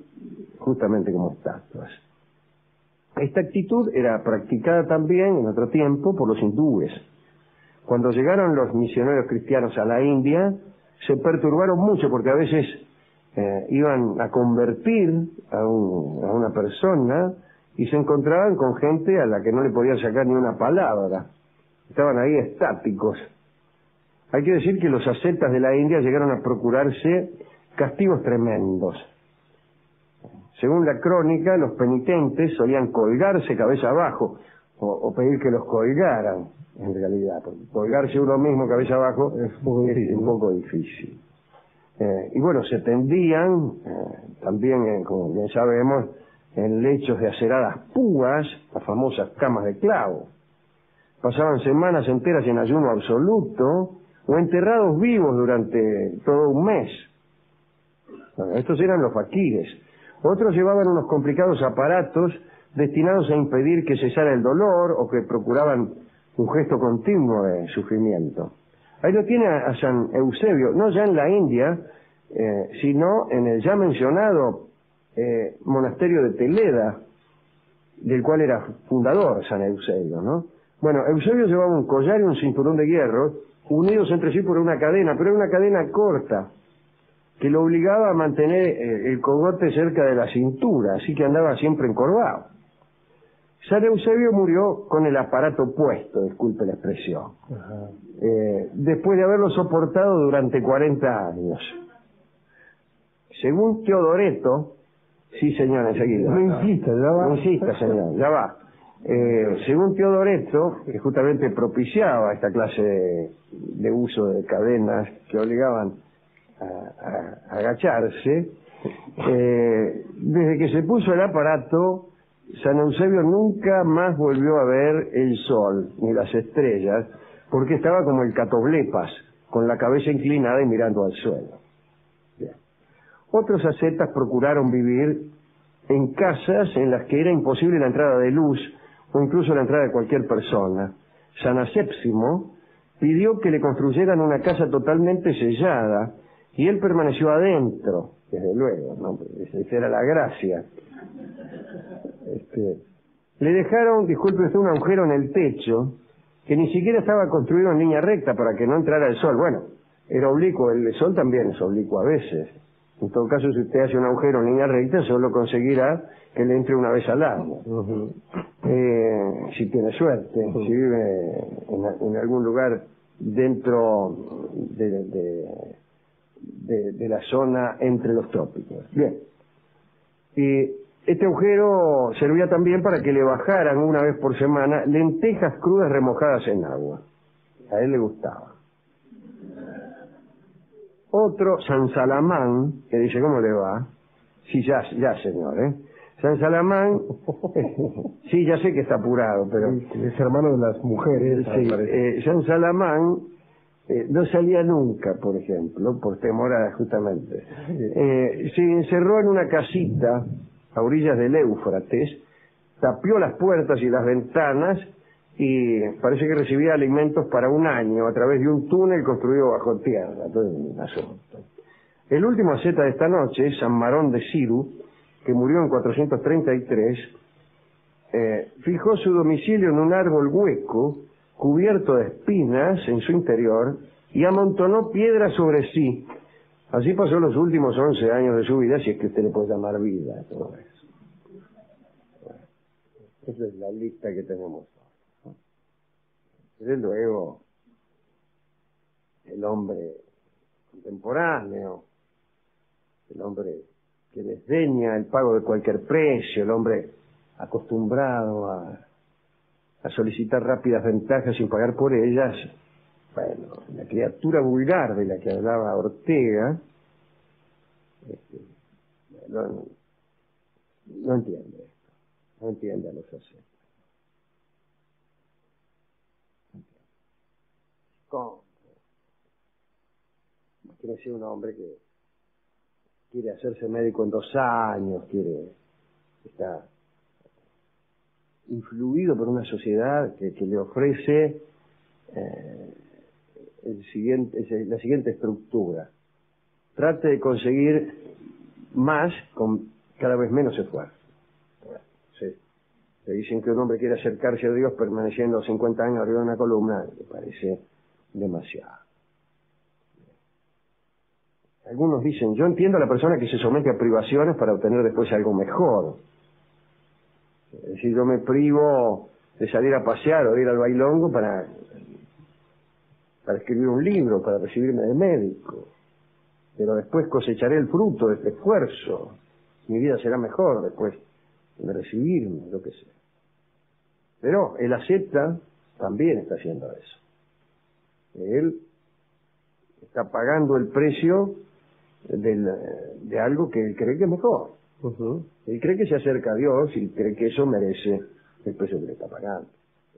justamente como estatuas. Esta actitud era practicada también en otro tiempo por los hindúes. Cuando llegaron los misioneros cristianos a la India, se perturbaron mucho porque a veces eh, iban a convertir a, un, a una persona y se encontraban con gente a la que no le podían sacar ni una palabra. Estaban ahí estáticos. Hay que decir que los ascetas de la India llegaron a procurarse castigos tremendos. Según la crónica, los penitentes solían colgarse cabeza abajo o, o pedir que los colgaran. En realidad, porque colgarse uno mismo cabeza abajo es un poco difícil. Eh, y bueno, se tendían, eh, también, eh, como bien sabemos, en lechos de aceradas púas, las famosas camas de clavo. Pasaban semanas enteras en ayuno absoluto o enterrados vivos durante todo un mes. Bueno, estos eran los faquires. Otros llevaban unos complicados aparatos destinados a impedir que cesara el dolor o que procuraban un gesto continuo de sufrimiento. Ahí lo tiene a San Eusebio, no ya en la India, eh, sino en el ya mencionado eh, monasterio de Teleda, del cual era fundador San Eusebio, ¿no? Bueno, Eusebio llevaba un collar y un cinturón de hierro, unidos entre sí por una cadena, pero era una cadena corta, que lo obligaba a mantener eh, el cogote cerca de la cintura, así que andaba siempre encorvado. San Eusebio murió con el aparato puesto, disculpe la expresión, eh, después de haberlo soportado durante cuarenta años. Según Teodoreto, sí señor, enseguida. No insista, ya va. No insista, señor, ya va. Eh, según Teodoreto, que justamente propiciaba esta clase de, de uso de cadenas que obligaban a, a, a agacharse, eh, desde que se puso el aparato, San Eusebio nunca más volvió a ver el sol ni las estrellas, porque estaba como el catoblepas, con la cabeza inclinada y mirando al suelo. Bien. Otros ascetas procuraron vivir en casas en las que era imposible la entrada de luz, o incluso la entrada de cualquier persona. San Asépsimo pidió que le construyeran una casa totalmente sellada, y él permaneció adentro, desde luego, ¿no? Esa era la gracia. Este, le dejaron, disculpe usted, un agujero en el techo, que ni siquiera estaba construido en línea recta para que no entrara el sol. Bueno, era oblicuo, el sol también es oblicuo a veces. En todo caso, si usted hace un agujero en línea recta, solo conseguirá que le entre una vez al año. Uh-huh. eh, si tiene suerte, uh-huh. Si vive en, en algún lugar dentro de, de, de, de la zona entre los trópicos. Bien. Y este agujero servía también para que le bajaran una vez por semana lentejas crudas remojadas en agua. A él le gustaba. Otro, San Salamán, que dice, ¿cómo le va? Sí, ya, ya señor, ¿eh? San Salamán, sí, ya sé que está apurado, pero... Es hermano de las mujeres. Sí, eh, San Salamán eh, no salía nunca, por ejemplo, por temor a, justamente. Eh, se encerró en una casita a orillas del Éufrates, tapió las puertas y las ventanas, y parece que recibía alimentos para un año a través de un túnel construido bajo tierra. El último asceta de esta noche, San Marón de Siru, que murió en cuatrocientos treinta y tres, eh, fijó su domicilio en un árbol hueco, cubierto de espinas en su interior, y amontonó piedras sobre sí. Así pasó los últimos once años de su vida, si es que usted le puede llamar vida a todo eso. Bueno, esa es la lista que tenemos. Desde luego, el hombre contemporáneo, el hombre que desdeña el pago de cualquier precio, el hombre acostumbrado a, a solicitar rápidas ventajas sin pagar por ellas, bueno, la criatura vulgar de la que hablaba Ortega, este, no, no entiende esto, no entiende a los asesinos. Comte. Imagínese un hombre que quiere hacerse médico en dos años, quiere está influido por una sociedad que, que le ofrece eh, el siguiente, la siguiente estructura. Trate de conseguir más con cada vez menos esfuerzo. Sí. Se dicen que un hombre quiere acercarse a Dios permaneciendo cincuenta años arriba de una columna, me parece demasiado. Algunos dicen, yo entiendo a la persona que se somete a privaciones para obtener después algo mejor. Es decir, yo me privo de salir a pasear o de ir al bailongo para, para escribir un libro, para recibirme de médico. Pero después cosecharé el fruto de este esfuerzo. Mi vida será mejor después de recibirme, lo que sea. Pero el asceta también está haciendo eso. Él está pagando el precio del, de algo que él cree que es mejor. Uh-huh. Él cree que se acerca a Dios y cree que eso merece el precio que le está pagando.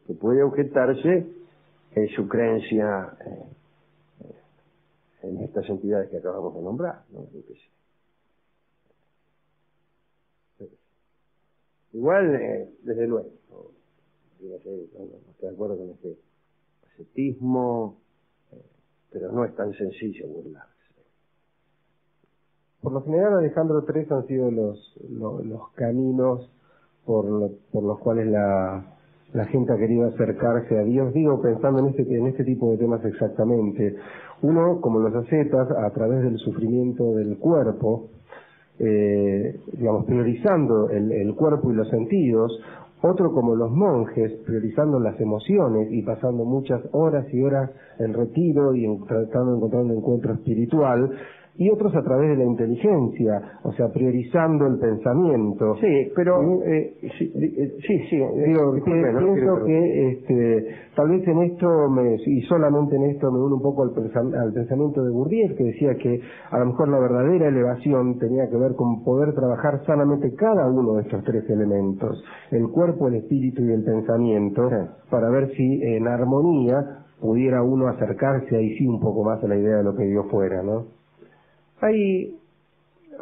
Que puede objetarse en su creencia eh, en estas entidades que acabamos de nombrar, ¿no? Igual, eh, desde luego, no estoy de acuerdo con este ascetismo, pero no es tan sencillo burlarse. Por lo general, Alejandro, tres han sido los, los, los caminos por, lo, por los cuales la, la gente ha querido acercarse a Dios, digo, pensando en este, en este tipo de temas exactamente. Uno, como los ascetas, a través del sufrimiento del cuerpo, eh, digamos, priorizando el, el cuerpo y los sentidos. otro como los monjes, priorizando las emociones y pasando muchas horas y horas en retiro y en, tratando de encontrar un encuentro espiritual, y otros a través de la inteligencia, o sea, priorizando el pensamiento. Sí, pero... Eh, sí, eh, sí, sí, digo, eh, pienso no, que este, tal vez en esto, me, y solamente en esto, me uno un poco al, pensam al pensamiento de Bourdieu, que decía que a lo mejor la verdadera elevación tenía que ver con poder trabajar sanamente cada uno de estos tres elementos, el cuerpo, el espíritu y el pensamiento, sí, para ver si en armonía pudiera uno acercarse ahí sí un poco más a la idea de lo que Dios fuera, ¿no? Hay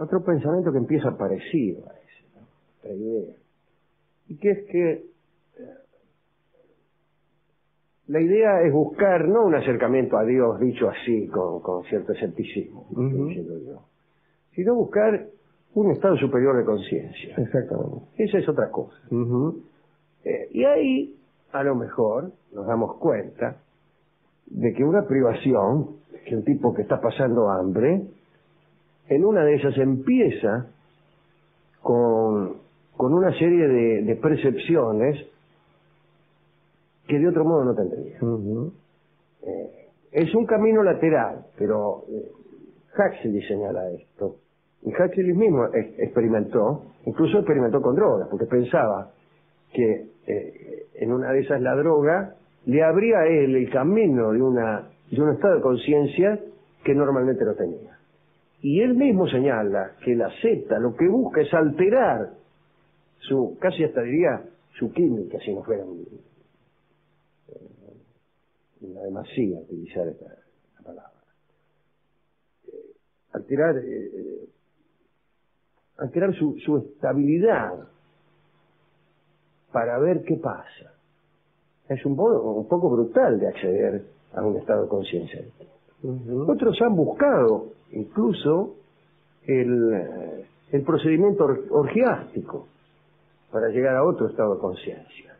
otro pensamiento que empieza parecido a ese, ¿no?, otra idea, y que es que la idea es buscar, no un acercamiento a Dios dicho así, con, con cierto escepticismo, uh-huh, diciendo yo, sino buscar un estado superior de conciencia. Exactamente. Esa es otra cosa. Uh-huh. eh, y ahí, a lo mejor, nos damos cuenta de que una privación, que el tipo que está pasando hambre, en una de esas empieza con, con una serie de, de percepciones que de otro modo no tendría. Uh-huh. eh, es un camino lateral, pero eh, Huxley señala esto. Y Huxley mismo e- experimentó, incluso experimentó con drogas, porque pensaba que eh, en una de esas la droga le abría a él el camino de, una, de un estado de conciencia que normalmente no tenía. Y él mismo señala que la Z lo que busca es alterar su, casi hasta diría, su química, si no fuera una demasía utilizar esta la palabra. Eh, alterar eh, alterar su, su estabilidad para ver qué pasa. Es un poco, un poco brutal de acceder a un estado de conciencia. Uh-huh. Otros han buscado incluso el, el procedimiento orgiástico para llegar a otro estado de conciencia,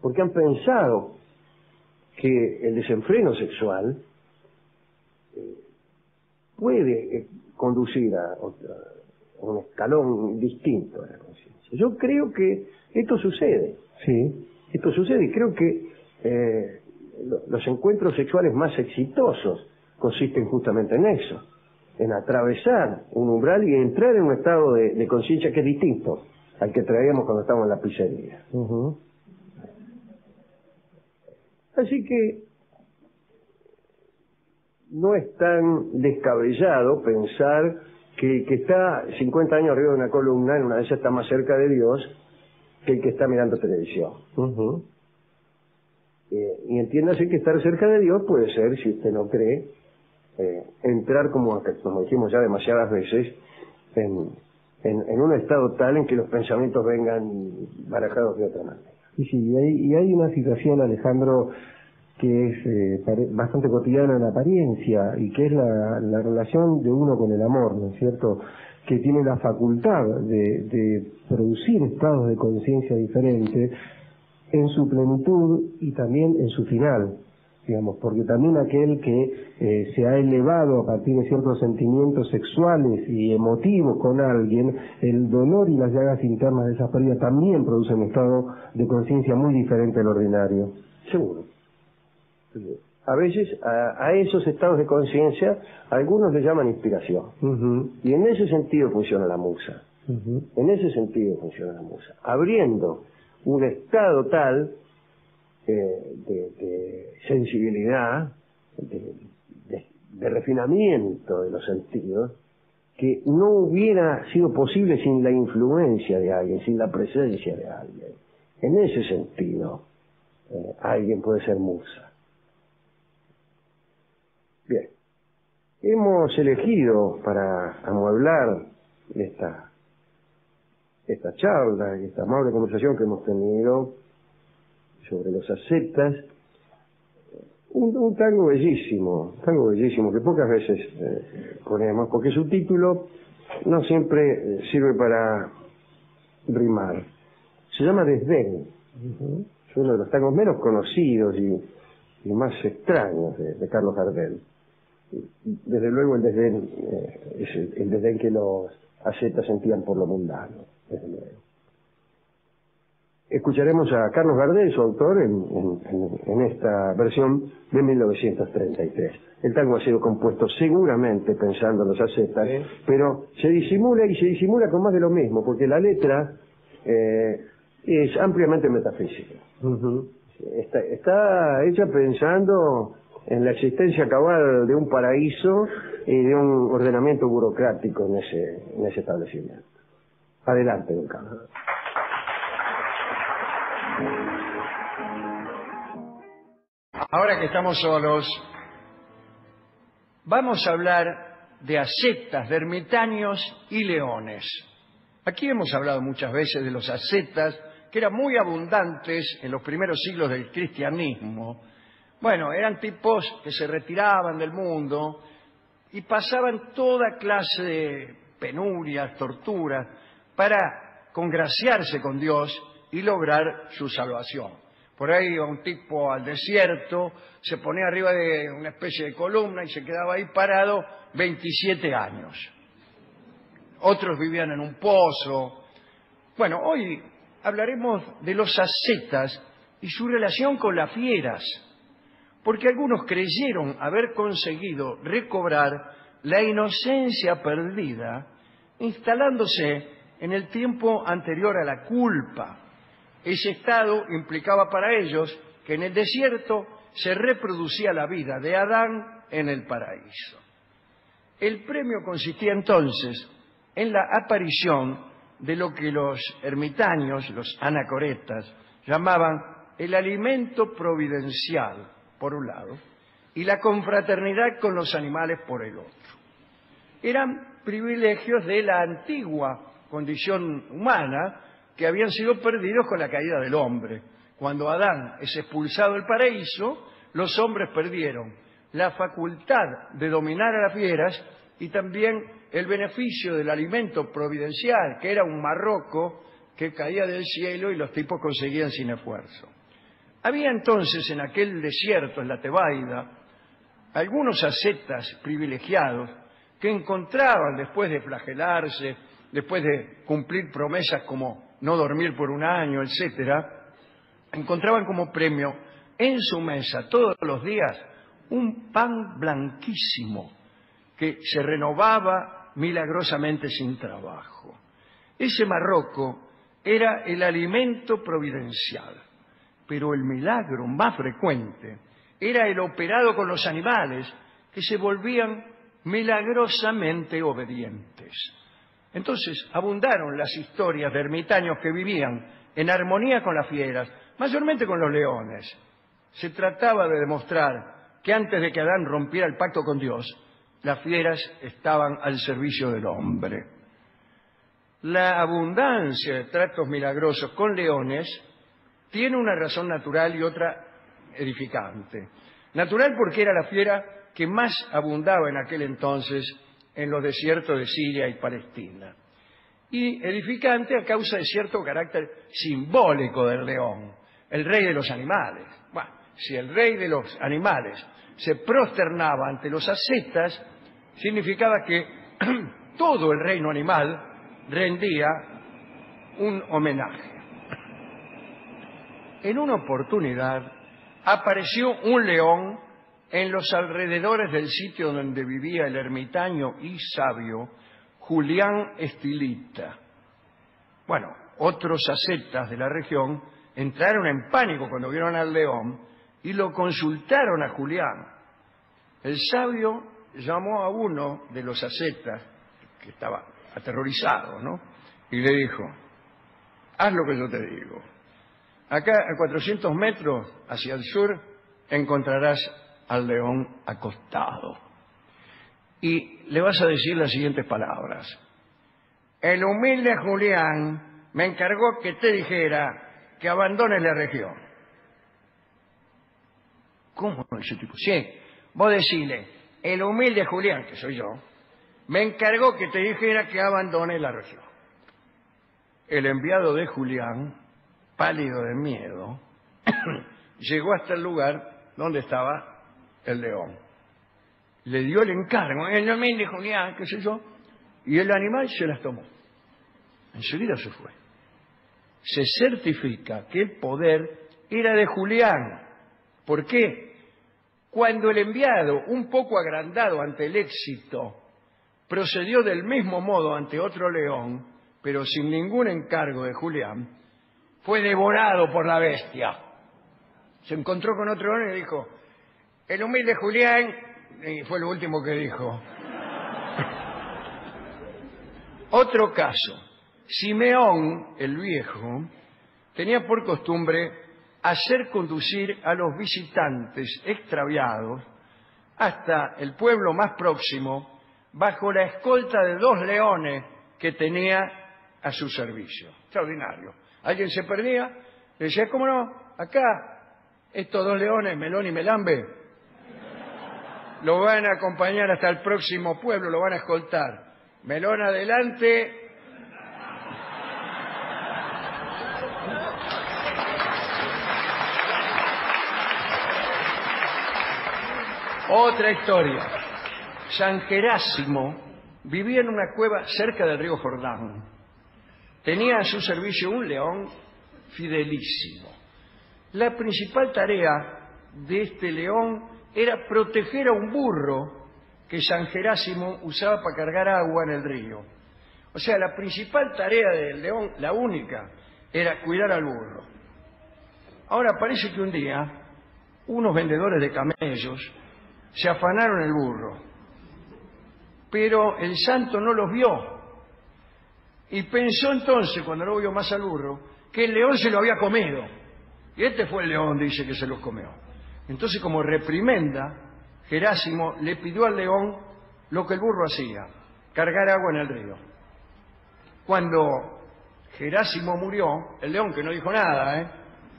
porque han pensado que el desenfreno sexual eh, puede eh, conducir a, otra, a un escalón distinto de la conciencia. Yo creo que esto sucede, sí, esto sucede, y creo que eh, los encuentros sexuales más exitosos consisten justamente en eso, en atravesar un umbral y entrar en un estado de, de conciencia que es distinto al que traíamos cuando estábamos en la pizzería. Uh-huh. Así que no es tan descabellado pensar que, que está cincuenta años arriba de una columna, en una de esas está más cerca de Dios que el que está mirando televisión. Uh-huh. eh, y entiéndase que estar cerca de Dios puede ser, si usted no cree, Eh, entrar, como, como dijimos ya demasiadas veces, en, en, en un estado tal en que los pensamientos vengan barajados de otra manera. Sí, sí, y, hay, y hay una situación, Alejandro, que es eh, bastante cotidiana en apariencia, y que es la, la relación de uno con el amor, ¿no es cierto?, que tiene la facultad de, de producir estados de conciencia diferentes en su plenitud y también en su final. Digamos, porque también aquel que eh, se ha elevado a partir de ciertos sentimientos sexuales y emotivos con alguien, el dolor y las llagas internas de esas pérdidas también producen un estado de conciencia muy diferente al ordinario. Seguro. A veces a, a esos estados de conciencia algunos le llaman inspiración. Uh-huh. Y en ese sentido funciona la musa. Uh-huh. En ese sentido funciona la musa. Abriendo un estado tal De, de, de sensibilidad, de, de, de refinamiento de los sentidos, que no hubiera sido posible sin la influencia de alguien, sin la presencia de alguien. En ese sentido, eh, alguien puede ser musa. Bien, hemos elegido para amueblar esta, esta charla, esta amable conversación que hemos tenido sobre los ascetas, un, un tango bellísimo, tango bellísimo que pocas veces eh, ponemos, porque su título no siempre sirve para rimar. Se llama Desdén. Uh-huh. Es uno de los tangos menos conocidos y, y más extraños de, de Carlos Gardel. Desde luego el desdén eh, es el, el desdén que los ascetas sentían por lo mundano, desde luego. Escucharemos a Carlos Gardel, su autor, en, en, en esta versión de mil novecientos treinta y tres. El tango ha sido compuesto seguramente pensando en los ascetas, ¿Eh? pero se disimula y se disimula con más de lo mismo, porque la letra eh, es ampliamente metafísica. Uh-huh. está, está hecha pensando en la existencia cabal de un paraíso y de un ordenamiento burocrático en ese, en ese establecimiento. Adelante, don Carlos. Ahora que estamos solos, vamos a hablar de ascetas, de ermitaños y leones. Aquí hemos hablado muchas veces de los ascetas, que eran muy abundantes en los primeros siglos del cristianismo. Bueno, eran tipos que se retiraban del mundo y pasaban toda clase de penurias, torturas, para congraciarse con Dios y lograr su salvación. Por ahí iba un tipo al desierto, se ponía arriba de una especie de columna y se quedaba ahí parado veintisiete años. Otros vivían en un pozo. Bueno, hoy hablaremos de los ascetas y su relación con las fieras, porque algunos creyeron haber conseguido recobrar la inocencia perdida instalándose en el tiempo anterior a la culpa. Ese estado implicaba para ellos que en el desierto se reproducía la vida de Adán en el paraíso. El premio consistía entonces en la aparición de lo que los ermitaños, los anacoretas, llamaban el alimento providencial, por un lado, y la confraternidad con los animales, por el otro. Eran privilegios de la antigua condición humana, que habían sido perdidos con la caída del hombre. Cuando Adán es expulsado del paraíso, los hombres perdieron la facultad de dominar a las fieras y también el beneficio del alimento providencial, que era un marroco que caía del cielo y los tipos conseguían sin esfuerzo. Había entonces en aquel desierto, en la Tebaida, algunos ascetas privilegiados que encontraban, después de flagelarse, después de cumplir promesas como no dormir por un año, etcétera, encontraban como premio en su mesa todos los días un pan blanquísimo que se renovaba milagrosamente sin trabajo. Ese marroco era el alimento providencial, pero el milagro más frecuente era el operado con los animales, que se volvían milagrosamente obedientes. Entonces abundaron las historias de ermitaños que vivían en armonía con las fieras, mayormente con los leones. Se trataba de demostrar que antes de que Adán rompiera el pacto con Dios, las fieras estaban al servicio del hombre. La abundancia de tratos milagrosos con leones tiene una razón natural y otra edificante. Natural porque era la fiera que más abundaba en aquel entonces en los desiertos de Siria y Palestina, y edificante a causa de cierto carácter simbólico del león, el rey de los animales. Bueno, si el rey de los animales se prosternaba ante los ascetas, significaba que todo el reino animal rendía un homenaje. En una oportunidad apareció un león en los alrededores del sitio donde vivía el ermitaño y sabio Julián Estilita. Bueno, otros ascetas de la región entraron en pánico cuando vieron al león y lo consultaron a Julián. El sabio llamó a uno de los ascetas, que estaba aterrorizado, ¿no?, y le dijo: haz lo que yo te digo. Acá, a cuatrocientos metros hacia el sur, encontrarás al león acostado y le vas a decir las siguientes palabras: el humilde Julián me encargó que te dijera que abandones la región. ¿Cómo ese tipo? Sí, vos decile: el humilde Julián, que soy yo, me encargó que te dijera que abandones la región. El enviado de Julián, pálido de miedo, llegó hasta el lugar donde estaba el león. Le dio el encargo, el humilde Julián, qué sé yo, y el animal se las tomó. Enseguida se fue. se certifica que el poder era de Julián. ¿Por qué? Cuando el enviado, un poco agrandado ante el éxito, procedió del mismo modo ante otro león, pero sin ningún encargo de Julián, fue devorado por la bestia. Se encontró con otro león y dijo, el humilde Julián, y fue lo último que dijo. Otro caso, Simeón el Viejo tenía por costumbre hacer conducir a los visitantes extraviados hasta el pueblo más próximo bajo la escolta de dos leones que tenía a su servicio. Extraordinario. Alguien se perdía, le decía, ¿cómo no? Acá, estos dos leones, Melón y Melambe, lo van a acompañar hasta el próximo pueblo, lo van a escoltar. Melón adelante. Otra historia. San Gerásimo vivía en una cueva cerca del río Jordán. Tenía a su servicio un león fidelísimo. La principal tarea de este león era proteger a un burro que San Gerásimo usaba para cargar agua en el río. O sea, la principal tarea del león, la única, era cuidar al burro. Ahora, parece que un día, unos vendedores de camellos se afanaron el burro, pero el santo no los vio. Y pensó entonces, cuando no vio más al burro, que el león se lo había comido. Y este fue el león, dice, que se los comió. Entonces, como reprimenda, Gerásimo le pidió al león lo que el burro hacía, cargar agua en el río. Cuando Gerásimo murió, el león, que no dijo nada, ¿eh?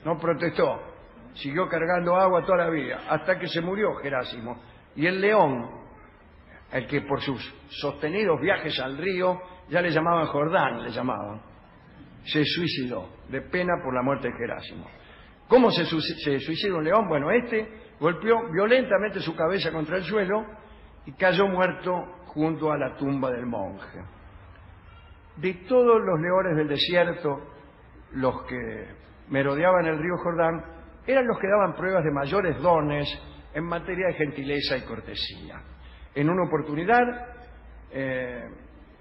no protestó, siguió cargando agua toda la vida, hasta que se murió Gerásimo. Y el león, el que por sus sostenidos viajes al río, ya le llamaban Jordán, le llamaban, se suicidó, de pena por la muerte de Gerásimo. ¿Cómo se suicidó un león? Bueno, este golpeó violentamente su cabeza contra el suelo y cayó muerto junto a la tumba del monje. De todos los leones del desierto, los que merodeaban el río Jordán, eran los que daban pruebas de mayores dones en materia de gentileza y cortesía. En una oportunidad eh,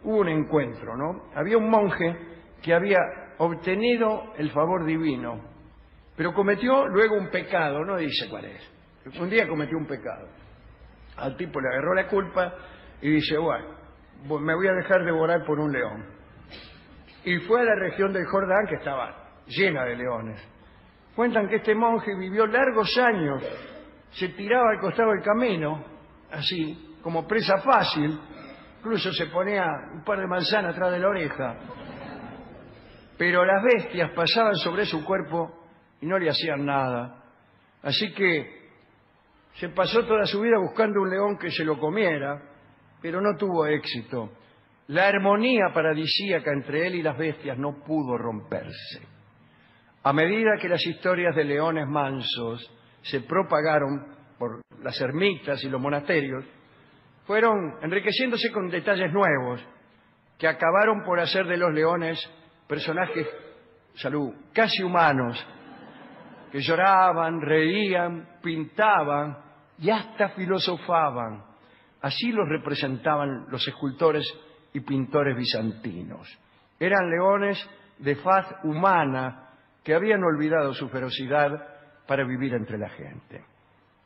hubo un encuentro, ¿no? Había un monje que había obtenido el favor divino, pero cometió luego un pecado, no dice cuál es. Un día cometió un pecado. Al tipo le agarró la culpa y dice, bueno, me voy a dejar devorar por un león. Y fue a la región del Jordán, que estaba llena de leones. Cuentan que este monje vivió largos años, se tiraba al costado del camino, así, como presa fácil, incluso se ponía un par de manzanas atrás de la oreja. Pero las bestias pasaban sobre su cuerpo y no le hacían nada. Así que se pasó toda su vida buscando un león que se lo comiera, pero no tuvo éxito. La armonía paradisíaca entre él y las bestias no pudo romperse. A medida que las historias de leones mansos se propagaron por las ermitas y los monasterios, fueron enriqueciéndose con detalles nuevos que acabaron por hacer de los leones personajes, salud, casi humanos, que lloraban, reían, pintaban y hasta filosofaban. Así los representaban los escultores y pintores bizantinos. Eran leones de faz humana que habían olvidado su ferocidad para vivir entre la gente.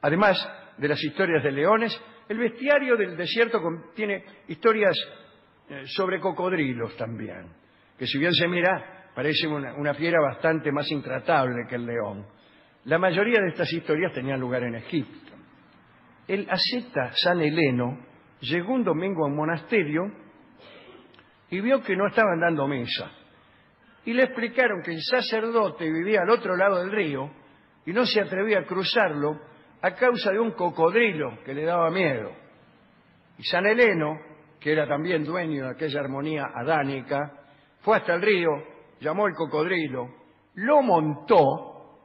Además de las historias de leones, el bestiario del desierto contiene historias sobre cocodrilos también, que si bien se mira, parece una, una fiera bastante más intratable que el león. La mayoría de estas historias tenían lugar en Egipto. El asceta San Heleno llegó un domingo a un monasterio y vio que no estaban dando misa. Y le explicaron que el sacerdote vivía al otro lado del río y no se atrevía a cruzarlo a causa de un cocodrilo que le daba miedo. Y San Heleno, que era también dueño de aquella armonía adánica, fue hasta el río, llamó al cocodrilo, lo montó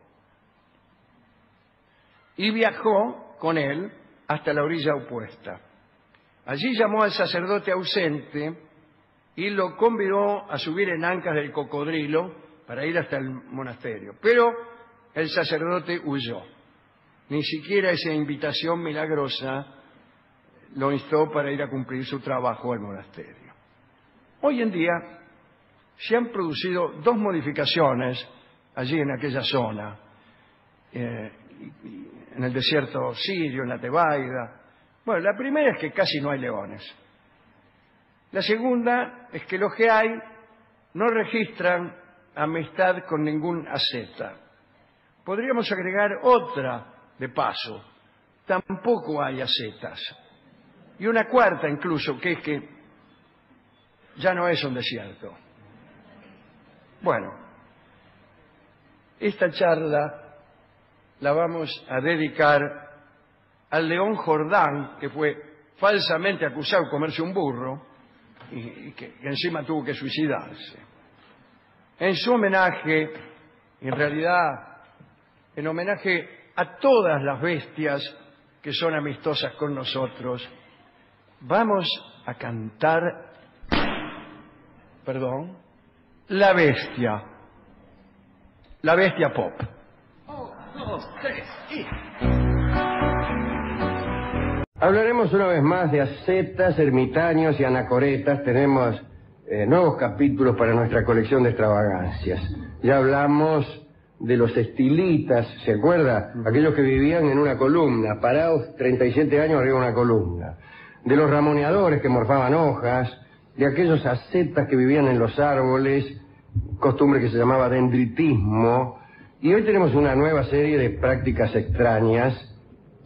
y viajó con él hasta la orilla opuesta. Allí llamó al sacerdote ausente y lo convidó a subir en ancas del cocodrilo para ir hasta el monasterio. Pero el sacerdote huyó. Ni siquiera esa invitación milagrosa lo instó para ir a cumplir su trabajo al monasterio. Hoy en día se han producido dos modificaciones allí en aquella zona, eh, en el desierto sirio, en la Tebaida. Bueno, la primera es que casi no hay leones. La segunda es que los que hay no registran amistad con ningún asceta. Podríamos agregar otra de paso. Tampoco hay ascetas. Y una cuarta incluso, que es que ya no es un desierto. Bueno, esta charla la vamos a dedicar al león Jordán, que fue falsamente acusado de comerse un burro y, y que, que encima tuvo que suicidarse. En su homenaje, en realidad, en homenaje a todas las bestias que son amistosas con nosotros, vamos a cantar, perdón, La Bestia, La Bestia Pop. uno, dos, tres, y... Hablaremos una vez más de ascetas, ermitaños y anacoretas. Tenemos eh, nuevos capítulos para nuestra colección de extravagancias. Ya hablamos de los estilitas, ¿se acuerda? Aquellos que vivían en una columna, parados treinta y siete años arriba de una columna. De los ramoneadores que morfaban hojas, de aquellos ascetas que vivían en los árboles, costumbre que se llamaba dendritismo. Y hoy tenemos una nueva serie de prácticas extrañas,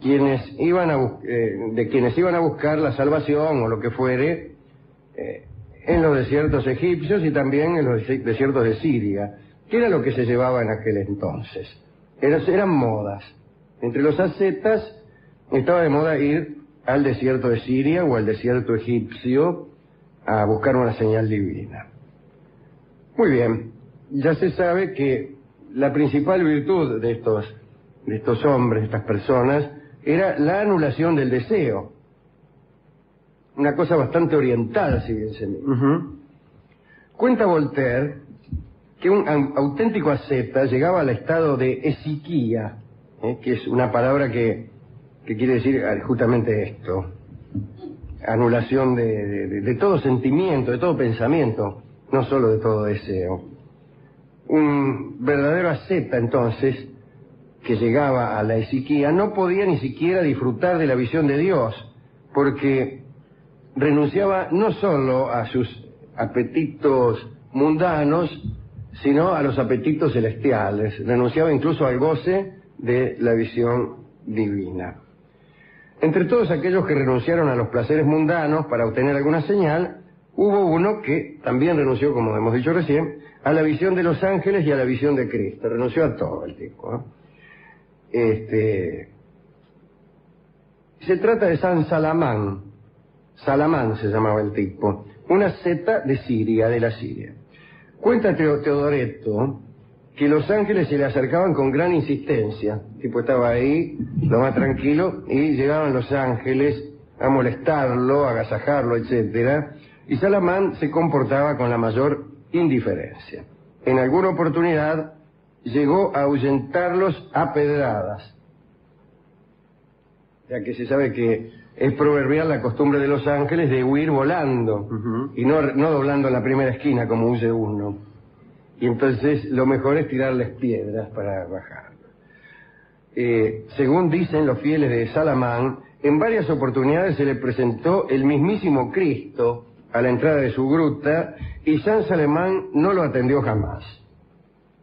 quienes iban a, eh, de quienes iban a buscar la salvación o lo que fuere eh, en los desiertos egipcios y también en los desiertos de Siria. ¿Qué era lo que se llevaba en aquel entonces? Eran, eran modas. Entre los ascetas estaba de moda ir al desierto de Siria o al desierto egipcio a buscar una señal divina. Muy bien, ya se sabe que la principal virtud de estos, de estos hombres, de estas personas, era la anulación del deseo. Una cosa bastante oriental, si bien se mira. Uh-huh. Cuenta Voltaire que un auténtico asceta llegaba al estado de esiquía, ¿eh? que es una palabra que, que quiere decir justamente esto, anulación de, de, de todo sentimiento, de todo pensamiento, no solo de todo deseo. Un verdadero asceta, entonces, que llegaba a la esiquía, no podía ni siquiera disfrutar de la visión de Dios, porque renunciaba no solo a sus apetitos mundanos, sino a los apetitos celestiales, renunciaba incluso al goce de la visión divina. Entre todos aquellos que renunciaron a los placeres mundanos para obtener alguna señal, hubo uno que también renunció, como hemos dicho recién, a la visión de los ángeles y a la visión de Cristo. Renunció a todo el tipo, ¿no? Este... Se trata de San Salamán. Salamán se llamaba el tipo. Una zeta de Siria, de la Siria. Cuenta Teodoreto que los ángeles se le acercaban con gran insistencia. El tipo estaba ahí, lo más tranquilo, y llegaban los ángeles a molestarlo, a agasajarlo, etcétera. Y Salamán se comportaba con la mayor indiferencia. En alguna oportunidad llegó a ahuyentarlos a pedradas. Ya que se sabe que es proverbial la costumbre de los ángeles de huir volando, uh-huh, y no, no doblando en la primera esquina como huye uno. Y entonces lo mejor es tirarles piedras para bajar. Eh, según dicen los fieles de Salamán, en varias oportunidades se le presentó el mismísimo Cristo a la entrada de su gruta y San Salamán no lo atendió jamás.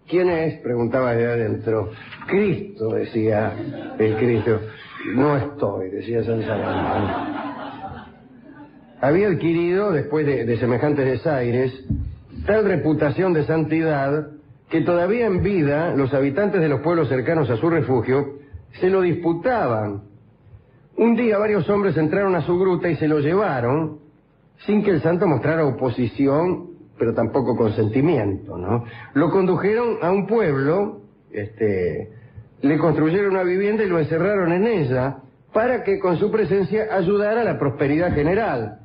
¿Quién es?, preguntaba de adentro. Cristo, decía el Cristo. No estoy, decía San Salamán. Había adquirido, después de, de semejantes desaires, tal reputación de santidad que todavía en vida los habitantes de los pueblos cercanos a su refugio se lo disputaban. Un día varios hombres entraron a su gruta y se lo llevaron sin que el santo mostrara oposición, pero tampoco consentimiento, ¿no? Lo condujeron a un pueblo, este, le construyeron una vivienda y lo encerraron en ella para que con su presencia ayudara a la prosperidad general.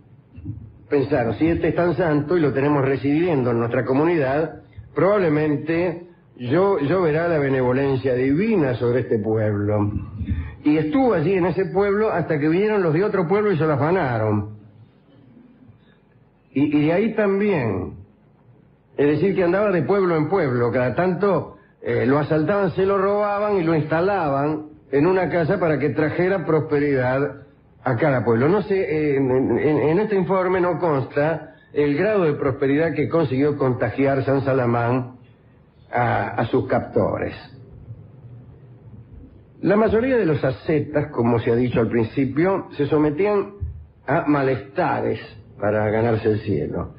Pensaron, si este es tan santo y lo tenemos recibiendo en nuestra comunidad, probablemente yo, yo verá la benevolencia divina sobre este pueblo. Y estuvo allí en ese pueblo hasta que vinieron los de otro pueblo y se lo afanaron. Y, y de ahí también, es decir, que andaba de pueblo en pueblo, cada tanto eh, lo asaltaban, se lo robaban y lo instalaban en una casa para que trajera prosperidad a cada pueblo. No sé, eh, en, en, en este informe no consta el grado de prosperidad que consiguió contagiar San Salamán a, a sus captores. La mayoría de los ascetas, como se ha dicho al principio, se sometían a malestares para ganarse el cielo.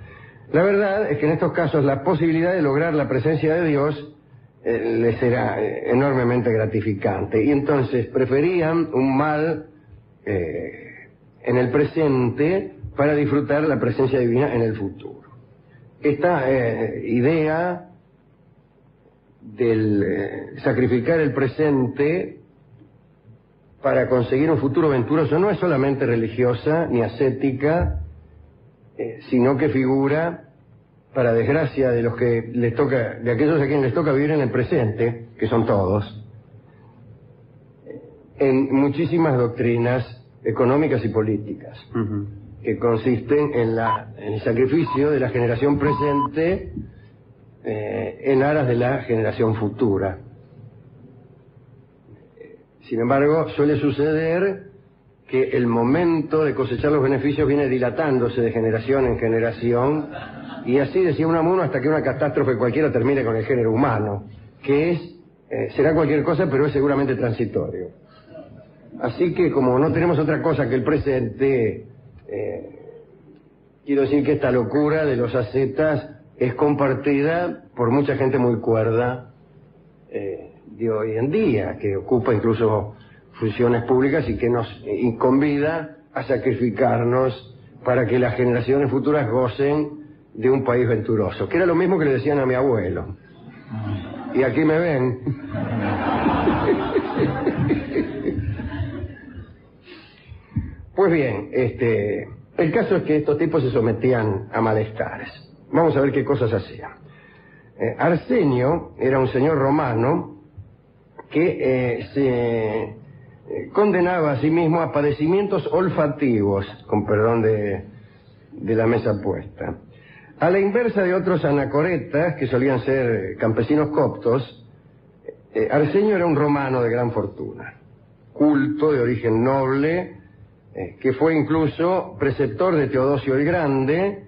La verdad es que en estos casos la posibilidad de lograr la presencia de Dios eh, les será enormemente gratificante. Y entonces preferían un mal eh, en el presente para disfrutar la presencia divina en el futuro. Esta eh, idea del eh, sacrificar el presente para conseguir un futuro venturoso no es solamente religiosa ni ascética, eh, sino que figura, para desgracia de los que les toca, de aquellos a quienes les toca vivir en el presente, que son todos, en muchísimas doctrinas económicas y políticas, uh-huh, que consisten en, la, en el sacrificio de la generación presente eh, en aras de la generación futura. Sin embargo, suele suceder que el momento de cosechar los beneficios viene dilatándose de generación en generación, y así decía Unamuno, hasta que una catástrofe cualquiera termine con el género humano, que es, eh, será cualquier cosa, pero es seguramente transitorio. Así que, como no tenemos otra cosa que el presente, eh, quiero decir que esta locura de los ascetas es compartida por mucha gente muy cuerda, eh, de hoy en día, que ocupa incluso funciones públicas y que nos y convida a sacrificarnos para que las generaciones futuras gocen de un país venturoso, que era lo mismo que le decían a mi abuelo. Y aquí me ven. Pues bien, este, el caso es que estos tipos se sometían a malestares. Vamos a ver qué cosas hacían. Eh, Arsenio era un señor romano que eh, se eh, condenaba a sí mismo a padecimientos olfativos, con perdón de, de la mesa puesta. A la inversa de otros anacoretas, que solían ser campesinos coptos, eh, Arsenio era un romano de gran fortuna, culto, de origen noble, eh, que fue incluso preceptor de Teodosio el Grande,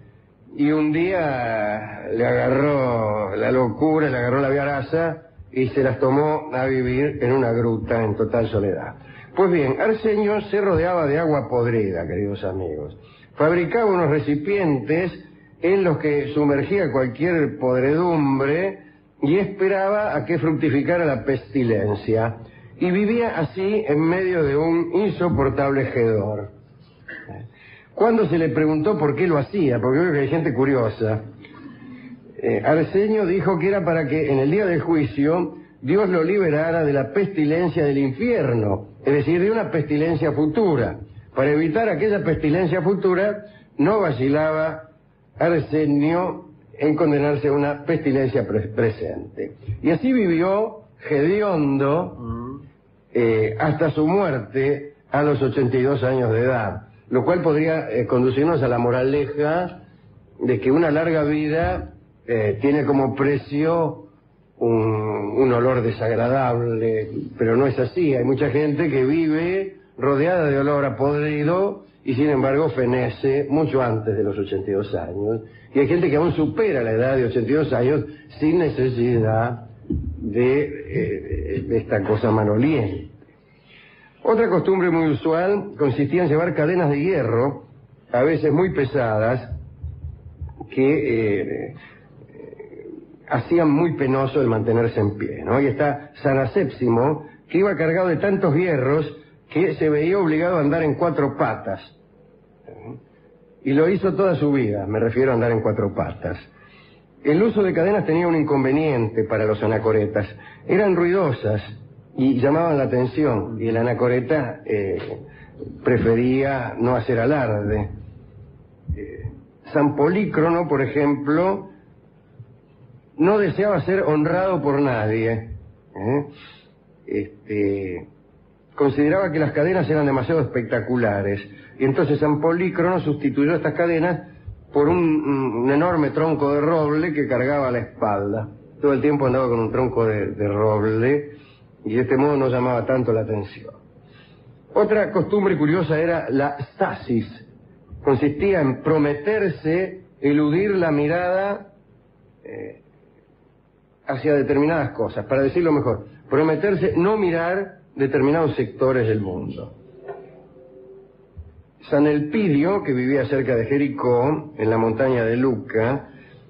y un día le agarró la locura, le agarró la viaraza, y se las tomó a vivir en una gruta en total soledad. Pues bien, Arsenio se rodeaba de agua podrida, queridos amigos. Fabricaba unos recipientes en los que sumergía cualquier podredumbre y esperaba a que fructificara la pestilencia. Y vivía así en medio de un insoportable hedor. Cuando se le preguntó por qué lo hacía, porque creo que hay gente curiosa, Eh, Arsenio dijo que era para que en el día del juicio Dios lo liberara de la pestilencia del infierno, es decir, de una pestilencia futura. Para evitar aquella pestilencia futura, no vacilaba Arsenio en condenarse a una pestilencia pre presente. Y así vivió hediondo eh, hasta su muerte a los ochenta y dos años de edad, lo cual podría eh, conducirnos a la moraleja de que una larga vida Eh, tiene como precio un, un olor desagradable, pero no es así. Hay mucha gente que vive rodeada de olor a podrido y sin embargo fenece mucho antes de los ochenta y dos años. Y hay gente que aún supera la edad de ochenta y dos años sin necesidad de, eh, de esta cosa maloliente. Otra costumbre muy usual consistía en llevar cadenas de hierro, a veces muy pesadas, que Eh, hacían muy penoso el mantenerse en pie, ¿no? Y está San Asépsimo, que iba cargado de tantos hierros que se veía obligado a andar en cuatro patas. Y lo hizo toda su vida, me refiero a andar en cuatro patas. El uso de cadenas tenía un inconveniente para los anacoretas. Eran ruidosas y llamaban la atención, y el anacoreta eh, prefería no hacer alarde. Eh, San Polícrono, por ejemplo, no deseaba ser honrado por nadie. ¿Eh? Este, consideraba que las cadenas eran demasiado espectaculares. Y entonces San Polícrono sustituyó estas cadenas por un, un enorme tronco de roble que cargaba a la espalda. Todo el tiempo andaba con un tronco de, de roble y de este modo no llamaba tanto la atención. Otra costumbre curiosa era la stasis. Consistía en prometerse eludir la mirada eh, hacia determinadas cosas. Para decirlo mejor, prometerse no mirar determinados sectores del mundo. San Elpidio, que vivía cerca de Jericó, en la montaña de Luca,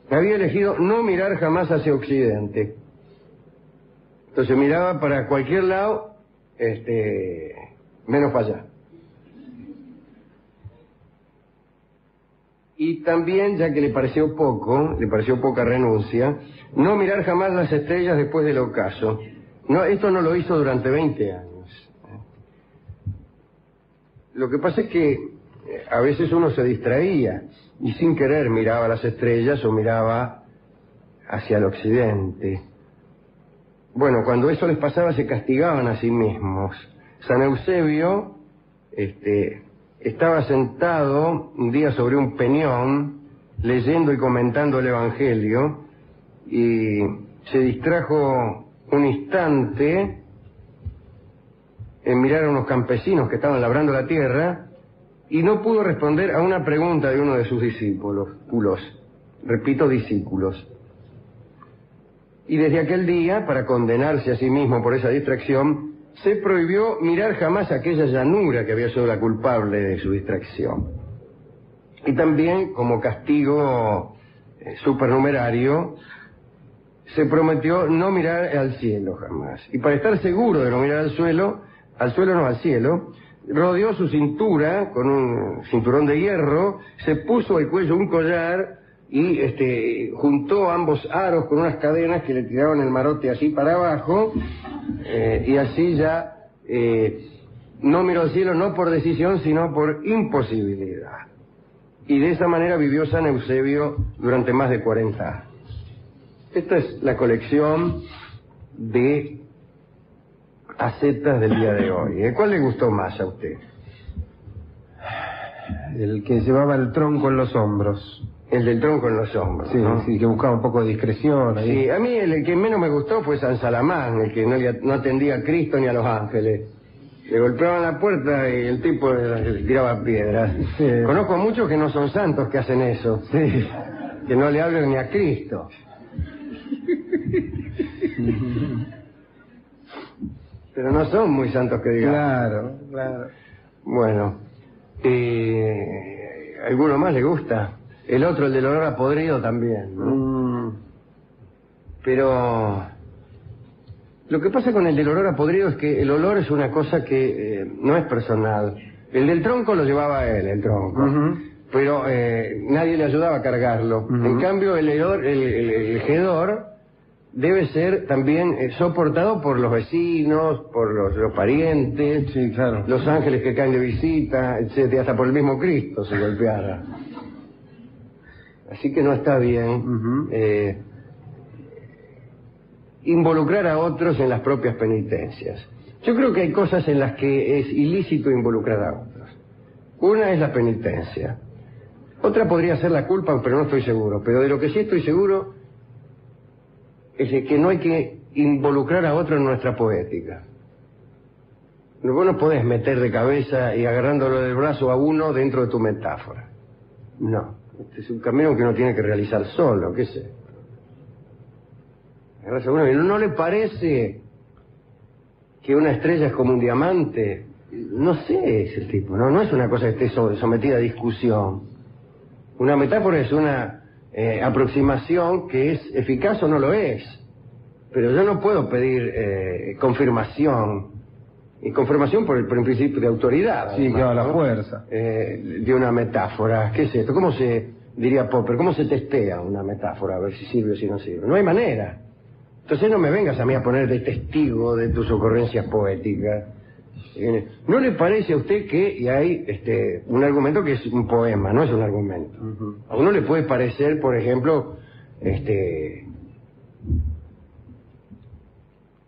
había elegido no mirar jamás hacia occidente. Entonces miraba para cualquier lado, este, menos para allá. Y también, ya que le pareció poco, le pareció poca renuncia, no mirar jamás las estrellas después del ocaso. No, esto no lo hizo durante veinte años. Lo que pasa es que a veces uno se distraía y sin querer miraba las estrellas o miraba hacia el occidente. Bueno, cuando eso les pasaba se castigaban a sí mismos. San Eusebio este, estaba sentado un día sobre un peñón leyendo y comentando el Evangelio y se distrajo un instante en mirar a unos campesinos que estaban labrando la tierra y no pudo responder a una pregunta de uno de sus discípulos, culos, repito, discípulos. Y desde aquel día, para condenarse a sí mismo por esa distracción, se prohibió mirar jamás aquella llanura que había sido la culpable de su distracción. Y también, como castigo eh, supernumerario, se prometió no mirar al cielo jamás. Y para estar seguro de no mirar al suelo, al suelo no, al cielo, rodeó su cintura con un cinturón de hierro, se puso al cuello un collar y este, juntó ambos aros con unas cadenas que le tiraban el marote así para abajo, eh, y así ya eh, no miró al cielo, no por decisión, sino por imposibilidad. Y de esa manera vivió San Eusebio durante más de cuarenta años. Esta es la colección de Acetas del día de hoy. ¿Eh? ¿Cuál le gustó más a usted? El que llevaba el tronco en los hombros. El del tronco en los hombros. Sí, ¿no? Sí, que buscaba un poco de discreción ahí. Sí, a mí el que menos me gustó fue San Salamán, el que no, le, no atendía a Cristo ni a los ángeles. Le golpeaban la puerta y el tipo le tiraba piedras. Sí. Conozco a muchos que no son santos que hacen eso. Sí. Que no le hablan ni a Cristo. Pero no son muy santos que digamos. Claro, claro. Bueno, eh, ¿alguno más le gusta? El otro, el del olor a podrido también, ¿no? Mm. Pero lo que pasa con el del olor a podrido es que el olor es una cosa que eh, no es personal. El del tronco lo llevaba él, el tronco. Uh-huh. Pero eh, nadie le ayudaba a cargarlo. Uh-huh. En cambio, el hedor, el, el, el hedor debe ser también eh, soportado por los vecinos, por los, los parientes, sí, claro, los ángeles que caen de visita, etcétera, hasta por el mismo Cristo se golpeara. Así que no está bien uh-huh. eh, involucrar a otros en las propias penitencias. Yo creo que hay cosas en las que es ilícito involucrar a otros. Una es la penitencia. Otra podría ser la culpa, pero no estoy seguro. Pero de lo que sí estoy seguro es de que no hay que involucrar a otro en nuestra poética. Vos no podés meter de cabeza y agarrándolo del brazo a uno dentro de tu metáfora. No. Este es un camino que uno tiene que realizar solo, qué sé. Agarrás a uno y no le parece que una estrella es como un diamante. No sé, ese tipo, no, no es una cosa que esté sometida a discusión. Una metáfora es una Eh, aproximación que es eficaz o no lo es, pero yo no puedo pedir eh, confirmación y confirmación por el, por el principio de autoridad, sí, además, claro, ¿no? La fuerza eh, de una metáfora. ¿Qué es esto? ¿Cómo se diría Popper? ¿Cómo se testea una metáfora? A ver si sirve o si no sirve. No hay manera. Entonces no me vengas a mí a poner de testigo de tus ocurrencias poéticas. eh, ¿No le parece a usted que y hay este, un argumento que es un poema, no es un argumento? Uh-huh. A uno le puede parecer, por ejemplo, este,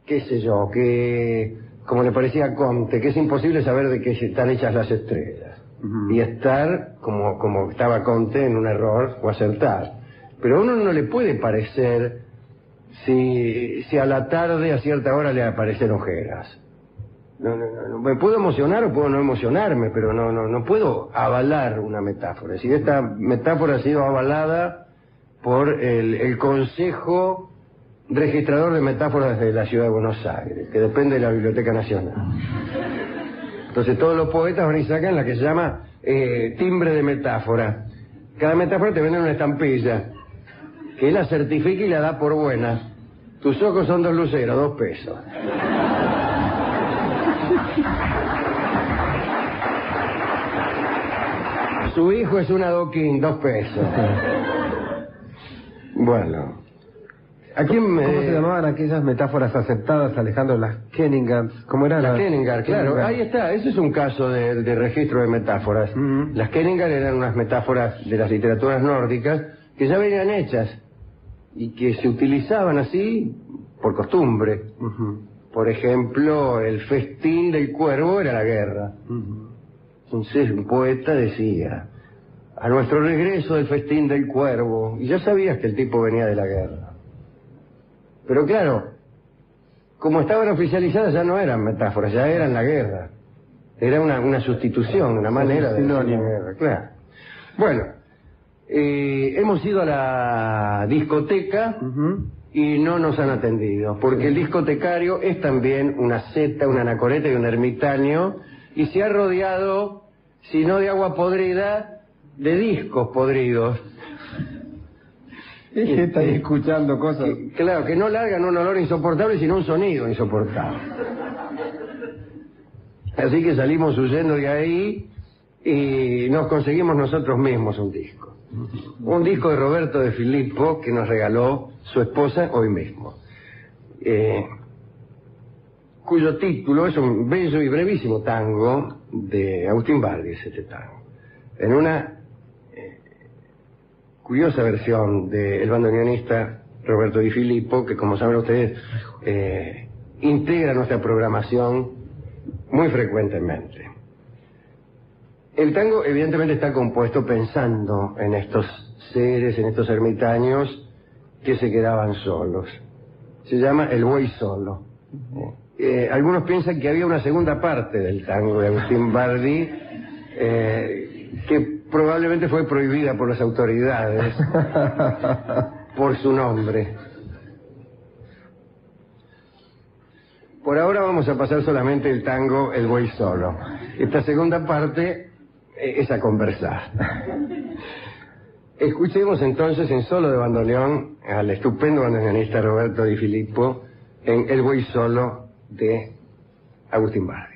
qué sé yo, que, como le parecía a Comte, que es imposible saber de qué están hechas las estrellas. Uh-huh. Y estar, como, como estaba Comte, en un error o acertar. Pero a uno no le puede parecer si, si a la tarde, a cierta hora, le aparecen ojeras. No, no, no, no. Me puedo emocionar o puedo no emocionarme, pero no, no, no puedo avalar una metáfora. Si esta metáfora ha sido avalada por el, el Consejo Registrador de Metáforas de la Ciudad de Buenos Aires, que depende de la Biblioteca Nacional. Entonces todos los poetas van y sacan la que se llama eh, timbre de metáfora. Cada metáfora te venden una estampilla, que la certifica y la da por buena. Tus ojos son dos luceros, dos pesos. Su hijo es un adoquín, dos pesos. Bueno. ¿A quién me... ¿Cómo se llamaban aquellas metáforas aceptadas, Alejandro? Las Kenninghams. ¿Cómo eran? Las Kenningham, claro. Kenningham. Ahí está. Ese es un caso de, de registro de metáforas. Uh-huh. Las Kenningham eran unas metáforas de las literaturas nórdicas que ya venían hechas y que se utilizaban así por costumbre. Uh-huh. Por ejemplo, el festín del cuervo era la guerra. Uh-huh. Entonces un poeta decía, a nuestro regreso del festín del cuervo, y ya sabías que el tipo venía de la guerra. Pero claro, como estaban oficializadas ya no eran metáforas, ya eran la guerra. Era una, una sustitución, una manera de la guerra, claro. Bueno, eh, hemos ido a la discoteca uh-huh. y no nos han atendido, porque sí. El discotecario es también una zeta, un anacoreta y un ermitaño, y se ha rodeado, si no de agua podrida, de discos podridos. Es que están escuchando cosas... Que, claro, que no largan un olor insoportable, sino un sonido insoportable. Así que salimos huyendo de ahí y nos conseguimos nosotros mismos un disco. Un disco de Roberto de Filippo que nos regaló su esposa hoy mismo. Eh, cuyo título es un bello y brevísimo tango de Agustín Bardi, este tango. En una... curiosa versión del bandoneonista Roberto de Filippo, que como saben ustedes, eh, integra nuestra programación muy frecuentemente. El tango evidentemente está compuesto pensando en estos seres, en estos ermitaños que se quedaban solos. Se llama El buey solo. Eh, algunos piensan que había una segunda parte del tango de Agustín Bardi, eh, que probablemente fue prohibida por las autoridades por su nombre. Por ahora vamos a pasar solamente el tango El buey solo. Esta segunda parte es a conversar. Escuchemos entonces en solo de bandoneón al estupendo bandoneonista Roberto de Filippo en El buey solo de Agustín Bardi.